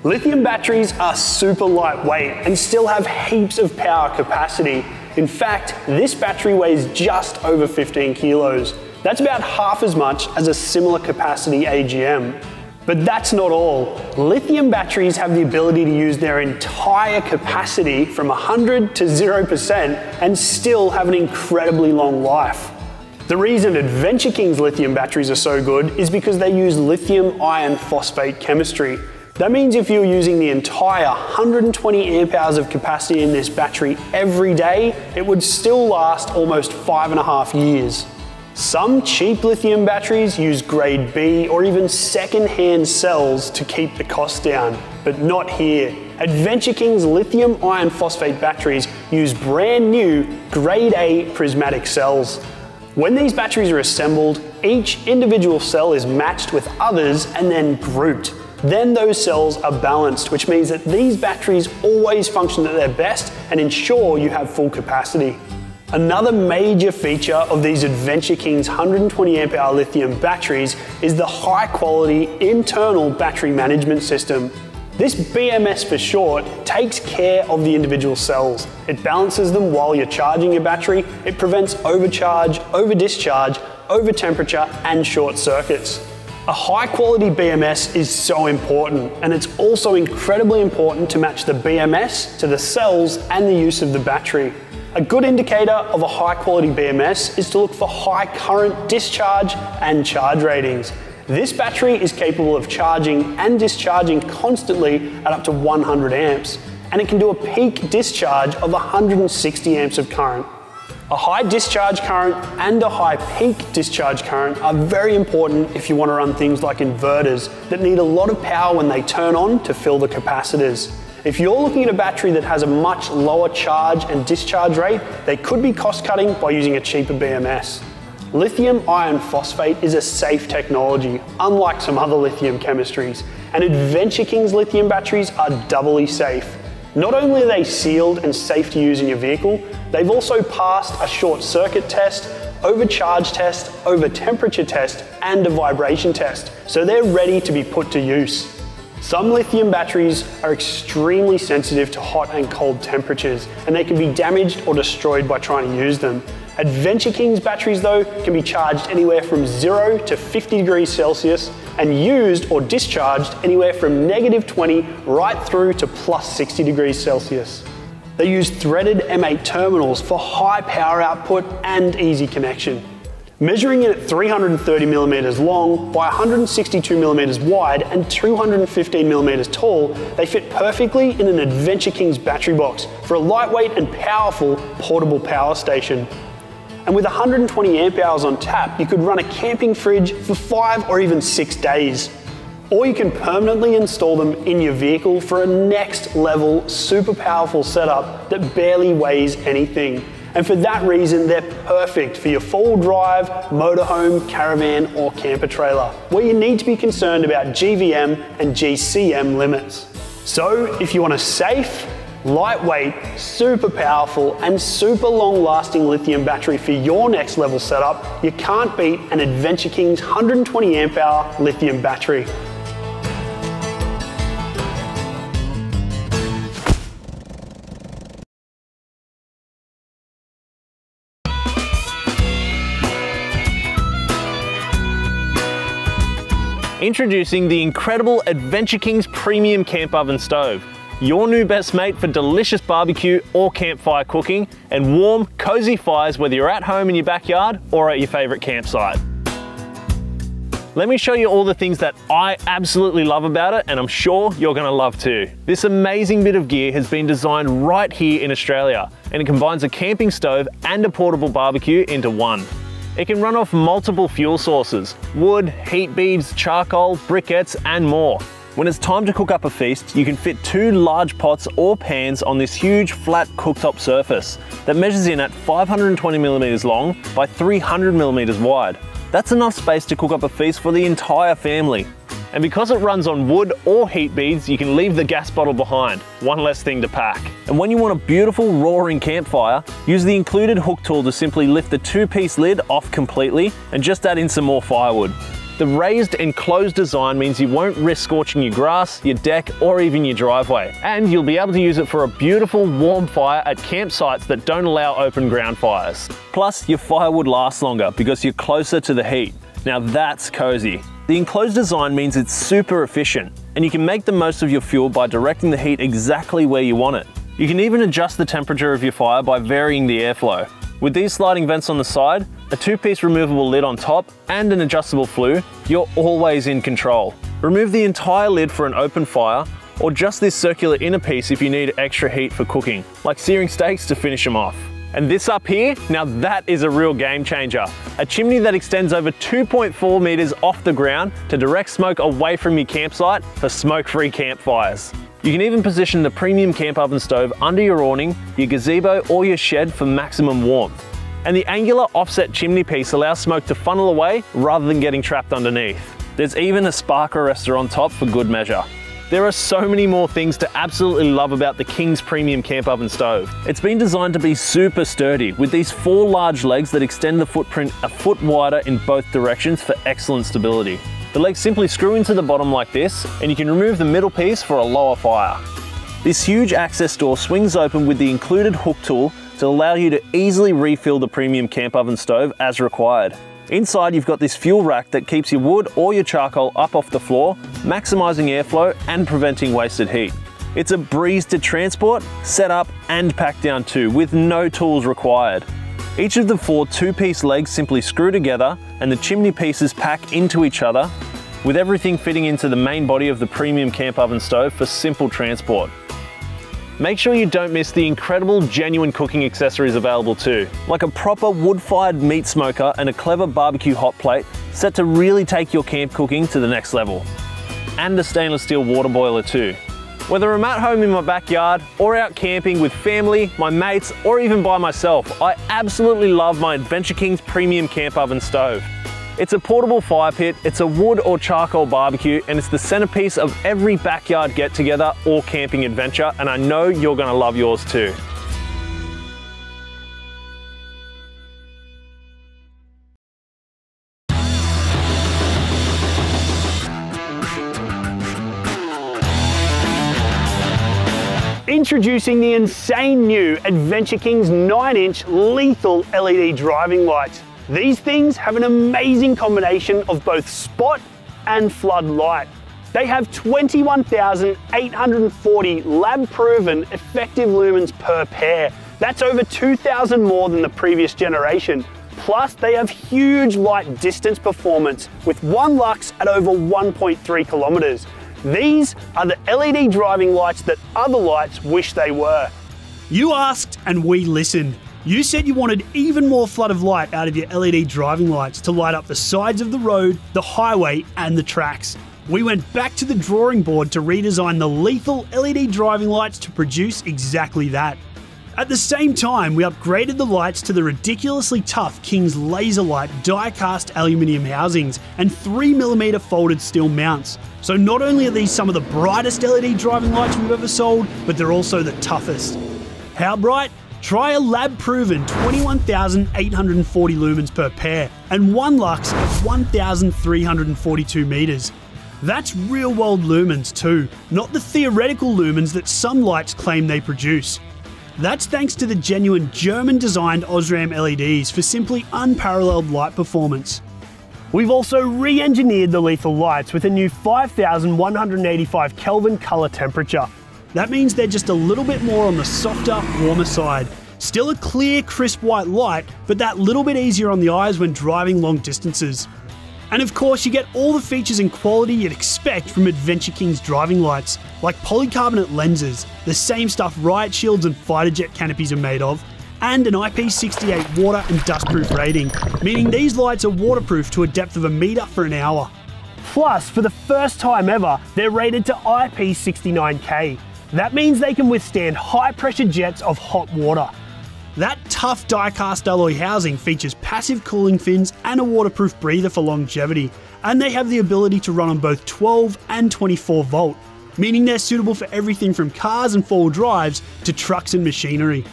Lithium batteries are super lightweight and still have heaps of power capacity. In fact, this battery weighs just over fifteen kilos. That's about half as much as a similar capacity A G M. But that's not all. Lithium batteries have the ability to use their entire capacity from one hundred to zero percent and still have an incredibly long life. The reason Adventure King's lithium batteries are so good is because they use lithium iron phosphate chemistry. That means if you're using the entire one hundred twenty amp hours of capacity in this battery every day, it would still last almost five and a half years. Some cheap lithium batteries use grade B or even second-hand cells to keep the cost down, but not here. Adventure King's lithium iron phosphate batteries use brand new grade A prismatic cells. When these batteries are assembled, each individual cell is matched with others and then grouped. Then those cells are balanced, which means that these batteries always function at their best and ensure you have full capacity. Another major feature of these Adventure Kings one hundred twenty amp hour lithium batteries is the high quality internal battery management system. This B M S for short takes care of the individual cells. It balances them while you're charging your battery. It prevents overcharge, over discharge, over temperature and short circuits. A high quality B M S is so important, and it's also incredibly important to match the B M S to the cells and the use of the battery. A good indicator of a high quality B M S is to look for high current discharge and charge ratings. This battery is capable of charging and discharging constantly at up to one hundred amps, and it can do a peak discharge of one hundred sixty amps of current. A high discharge current and a high peak discharge current are very important if you want to run things like inverters that need a lot of power when they turn on to fill the capacitors. If you're looking at a battery that has a much lower charge and discharge rate, they could be cost-cutting by using a cheaper B M S. Lithium iron phosphate is a safe technology, unlike some other lithium chemistries, and Adventure King's lithium batteries are doubly safe. Not only are they sealed and safe to use in your vehicle, they've also passed a short circuit test, overcharge test, over temperature test, and a vibration test, so they're ready to be put to use. Some lithium batteries are extremely sensitive to hot and cold temperatures, and they can be damaged or destroyed by trying to use them. Adventure Kings batteries, though, can be charged anywhere from zero to fifty degrees Celsius and used or discharged anywhere from negative twenty right through to plus sixty degrees Celsius. They use threaded M eight terminals for high power output and easy connection. Measuring it at three hundred thirty millimeters long by one hundred sixty-two millimeters wide and two hundred fifteen millimeters tall, they fit perfectly in an Adventure Kings battery box for a lightweight and powerful portable power station. And with one hundred twenty amp hours on tap, you could run a camping fridge for five or even six days. Or you can permanently install them in your vehicle for a next level, super powerful setup that barely weighs anything. And for that reason, they're perfect for your four-wheel drive, motorhome, caravan, or camper trailer, where you need to be concerned about G V M and G C M limits. So if you want a safe, lightweight, super powerful, and super long-lasting lithium battery for your next level setup, you can't beat an Adventure Kings one hundred twenty amp hour lithium battery. Introducing the incredible Adventure Kings Premium Camp Oven Stove, your new best mate for delicious barbecue or campfire cooking and warm, cozy fires whether you're at home in your backyard or at your favorite campsite. Let me show you all the things that I absolutely love about it, and I'm sure you're gonna love too. This amazing bit of gear has been designed right here in Australia, and it combines a camping stove and a portable barbecue into one. It can run off multiple fuel sources: wood, heat beads, charcoal, briquettes, and more. When it's time to cook up a feast, you can fit two large pots or pans on this huge flat cooktop surface that measures in at five hundred twenty millimeters long by three hundred millimeters wide. That's enough space to cook up a feast for the entire family. And because it runs on wood or heat beads, you can leave the gas bottle behind, one less thing to pack. And when you want a beautiful roaring campfire, use the included hook tool to simply lift the two-piece lid off completely and just add in some more firewood. The raised and closed design means you won't risk scorching your grass, your deck, or even your driveway. And you'll be able to use it for a beautiful warm fire at campsites that don't allow open ground fires. Plus, your firewood lasts longer because you're closer to the heat. Now that's cozy. The enclosed design means it's super efficient, and you can make the most of your fuel by directing the heat exactly where you want it. You can even adjust the temperature of your fire by varying the airflow. With these sliding vents on the side, a two-piece removable lid on top, and an adjustable flue, you're always in control. Remove the entire lid for an open fire, or just this circular inner piece if you need extra heat for cooking, like searing steaks to finish them off. And this up here, now that is a real game changer. A chimney that extends over two point four meters off the ground to direct smoke away from your campsite for smoke-free campfires. You can even position the premium camp oven stove under your awning, your gazebo, or your shed for maximum warmth. And the angular offset chimney piece allows smoke to funnel away rather than getting trapped underneath. There's even a spark arrestor on top for good measure. There are so many more things to absolutely love about the Kings Premium Camp Oven Stove. It's been designed to be super sturdy with these four large legs that extend the footprint a foot wider in both directions for excellent stability. The legs simply screw into the bottom like this, and you can remove the middle piece for a lower fire. This huge access door swings open with the included hook tool to allow you to easily refill the Premium Camp Oven Stove as required. Inside, you've got this fuel rack that keeps your wood or your charcoal up off the floor, maximizing airflow and preventing wasted heat. It's a breeze to transport, set up, and pack down to, with no tools required. Each of the four two-piece legs simply screw together, and the chimney pieces pack into each other, with everything fitting into the main body of the Premium Camp Oven Stove for simple transport. Make sure you don't miss the incredible genuine cooking accessories available too, like a proper wood-fired meat smoker and a clever barbecue hot plate set to really take your camp cooking to the next level. And a stainless steel water boiler too. Whether I'm at home in my backyard or out camping with family, my mates, or even by myself, I absolutely love my Adventure Kings Premium Camp Oven Stove. It's a portable fire pit, it's a wood or charcoal barbecue, and it's the centerpiece of every backyard get-together or camping adventure, and I know you're gonna love yours too. Introducing the insane new Adventure Kings nine inch lethal L E D driving lights. These things have an amazing combination of both spot and flood light. They have twenty-one thousand eight hundred forty lab-proven effective lumens per pair. That's over two thousand more than the previous generation. Plus, they have huge light distance performance with one lux at over one point three kilometers. These are the L E D driving lights that other lights wish they were. You asked and we listened. You said you wanted even more flood of light out of your L E D driving lights to light up the sides of the road, the highway and the tracks. We went back to the drawing board to redesign the lethal L E D driving lights to produce exactly that. At the same time, we upgraded the lights to the ridiculously tough Kings Laser Light die-cast aluminium housings and three millimeter folded steel mounts. So not only are these some of the brightest L E D driving lights we've ever sold, but they're also the toughest. How bright? Try a lab-proven twenty-one thousand eight hundred forty lumens per pair and one lux of one thousand three hundred forty-two meters. That's real-world lumens too, not the theoretical lumens that some lights claim they produce. That's thanks to the genuine German-designed Osram L E Ds for simply unparalleled light performance. We've also re-engineered the lethal lights with a new five thousand one hundred eighty-five Kelvin colour temperature. That means they're just a little bit more on the softer, warmer side. Still a clear, crisp white light, but that little bit easier on the eyes when driving long distances. And of course, you get all the features and quality you'd expect from Adventure Kings driving lights, like polycarbonate lenses, the same stuff riot shields and fighter jet canopies are made of, and an I P six eight water and dustproof rating, meaning these lights are waterproof to a depth of a meter for an hour. Plus, for the first time ever, they're rated to I P six nine K. That means they can withstand high pressure jets of hot water. That tough die-cast alloy housing features passive cooling fins and a waterproof breather for longevity, and they have the ability to run on both twelve and twenty-four volt, meaning they're suitable for everything from cars and four-wheel drives to trucks and machinery.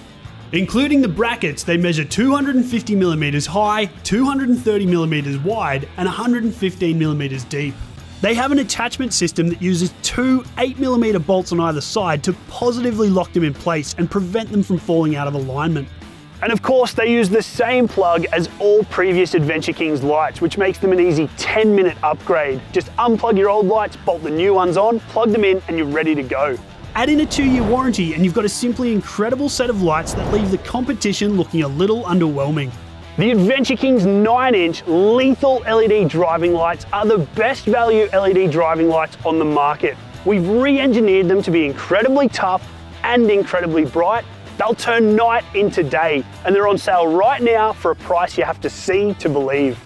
Including the brackets, they measure two hundred fifty millimeters high, two hundred thirty millimeters wide, and one hundred fifteen millimeters deep. They have an attachment system that uses two eight millimeter bolts on either side to positively lock them in place and prevent them from falling out of alignment. And of course, they use the same plug as all previous Adventure Kings lights, which makes them an easy ten minute upgrade. Just unplug your old lights, bolt the new ones on, plug them in, and you're ready to go. Add in a two year warranty and you've got a simply incredible set of lights that leave the competition looking a little underwhelming. The Adventure Kings nine inch lethal L E D driving lights are the best value L E D driving lights on the market. We've re-engineered them to be incredibly tough and incredibly bright. They'll turn night into day, and they're on sale right now for a price you have to see to believe.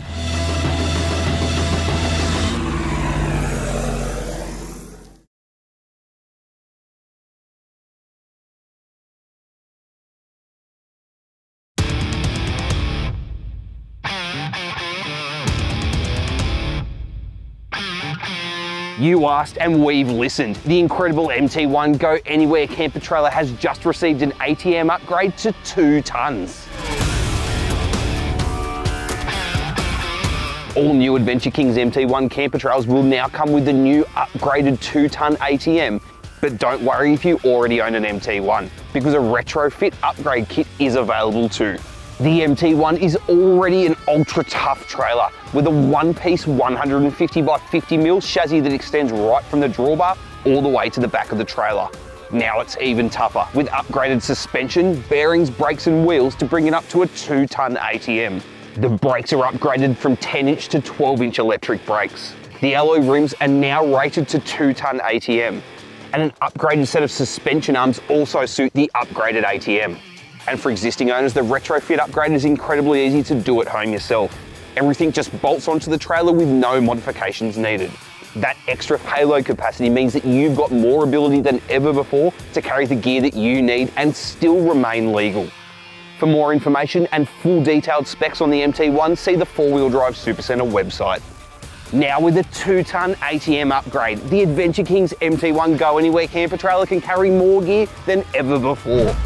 You asked and we've listened. The incredible M T one Go Anywhere camper trailer has just received an A T M upgrade to two tons. All new Adventure Kings M T one camper trailers will now come with the new upgraded two ton A T M. But don't worry if you already own an M T one, because a retrofit upgrade kit is available too. The M T one is already an ultra tough trailer with a one piece one hundred fifty by fifty mil chassis that extends right from the drawbar all the way to the back of the trailer. Now it's even tougher with upgraded suspension, bearings, brakes and wheels to bring it up to a two ton A T M. The brakes are upgraded from ten inch to twelve inch electric brakes. The alloy rims are now rated to two ton A T M, and an upgraded set of suspension arms also suit the upgraded A T M. And for existing owners, the retrofit upgrade is incredibly easy to do at home yourself. Everything just bolts onto the trailer with no modifications needed. That extra payload capacity means that you've got more ability than ever before to carry the gear that you need and still remain legal. For more information and full detailed specs on the M T one, see the four wheel drive Supacentre website. Now with a two ton A T M upgrade, the Adventure Kings M T one Go Anywhere camper trailer can carry more gear than ever before.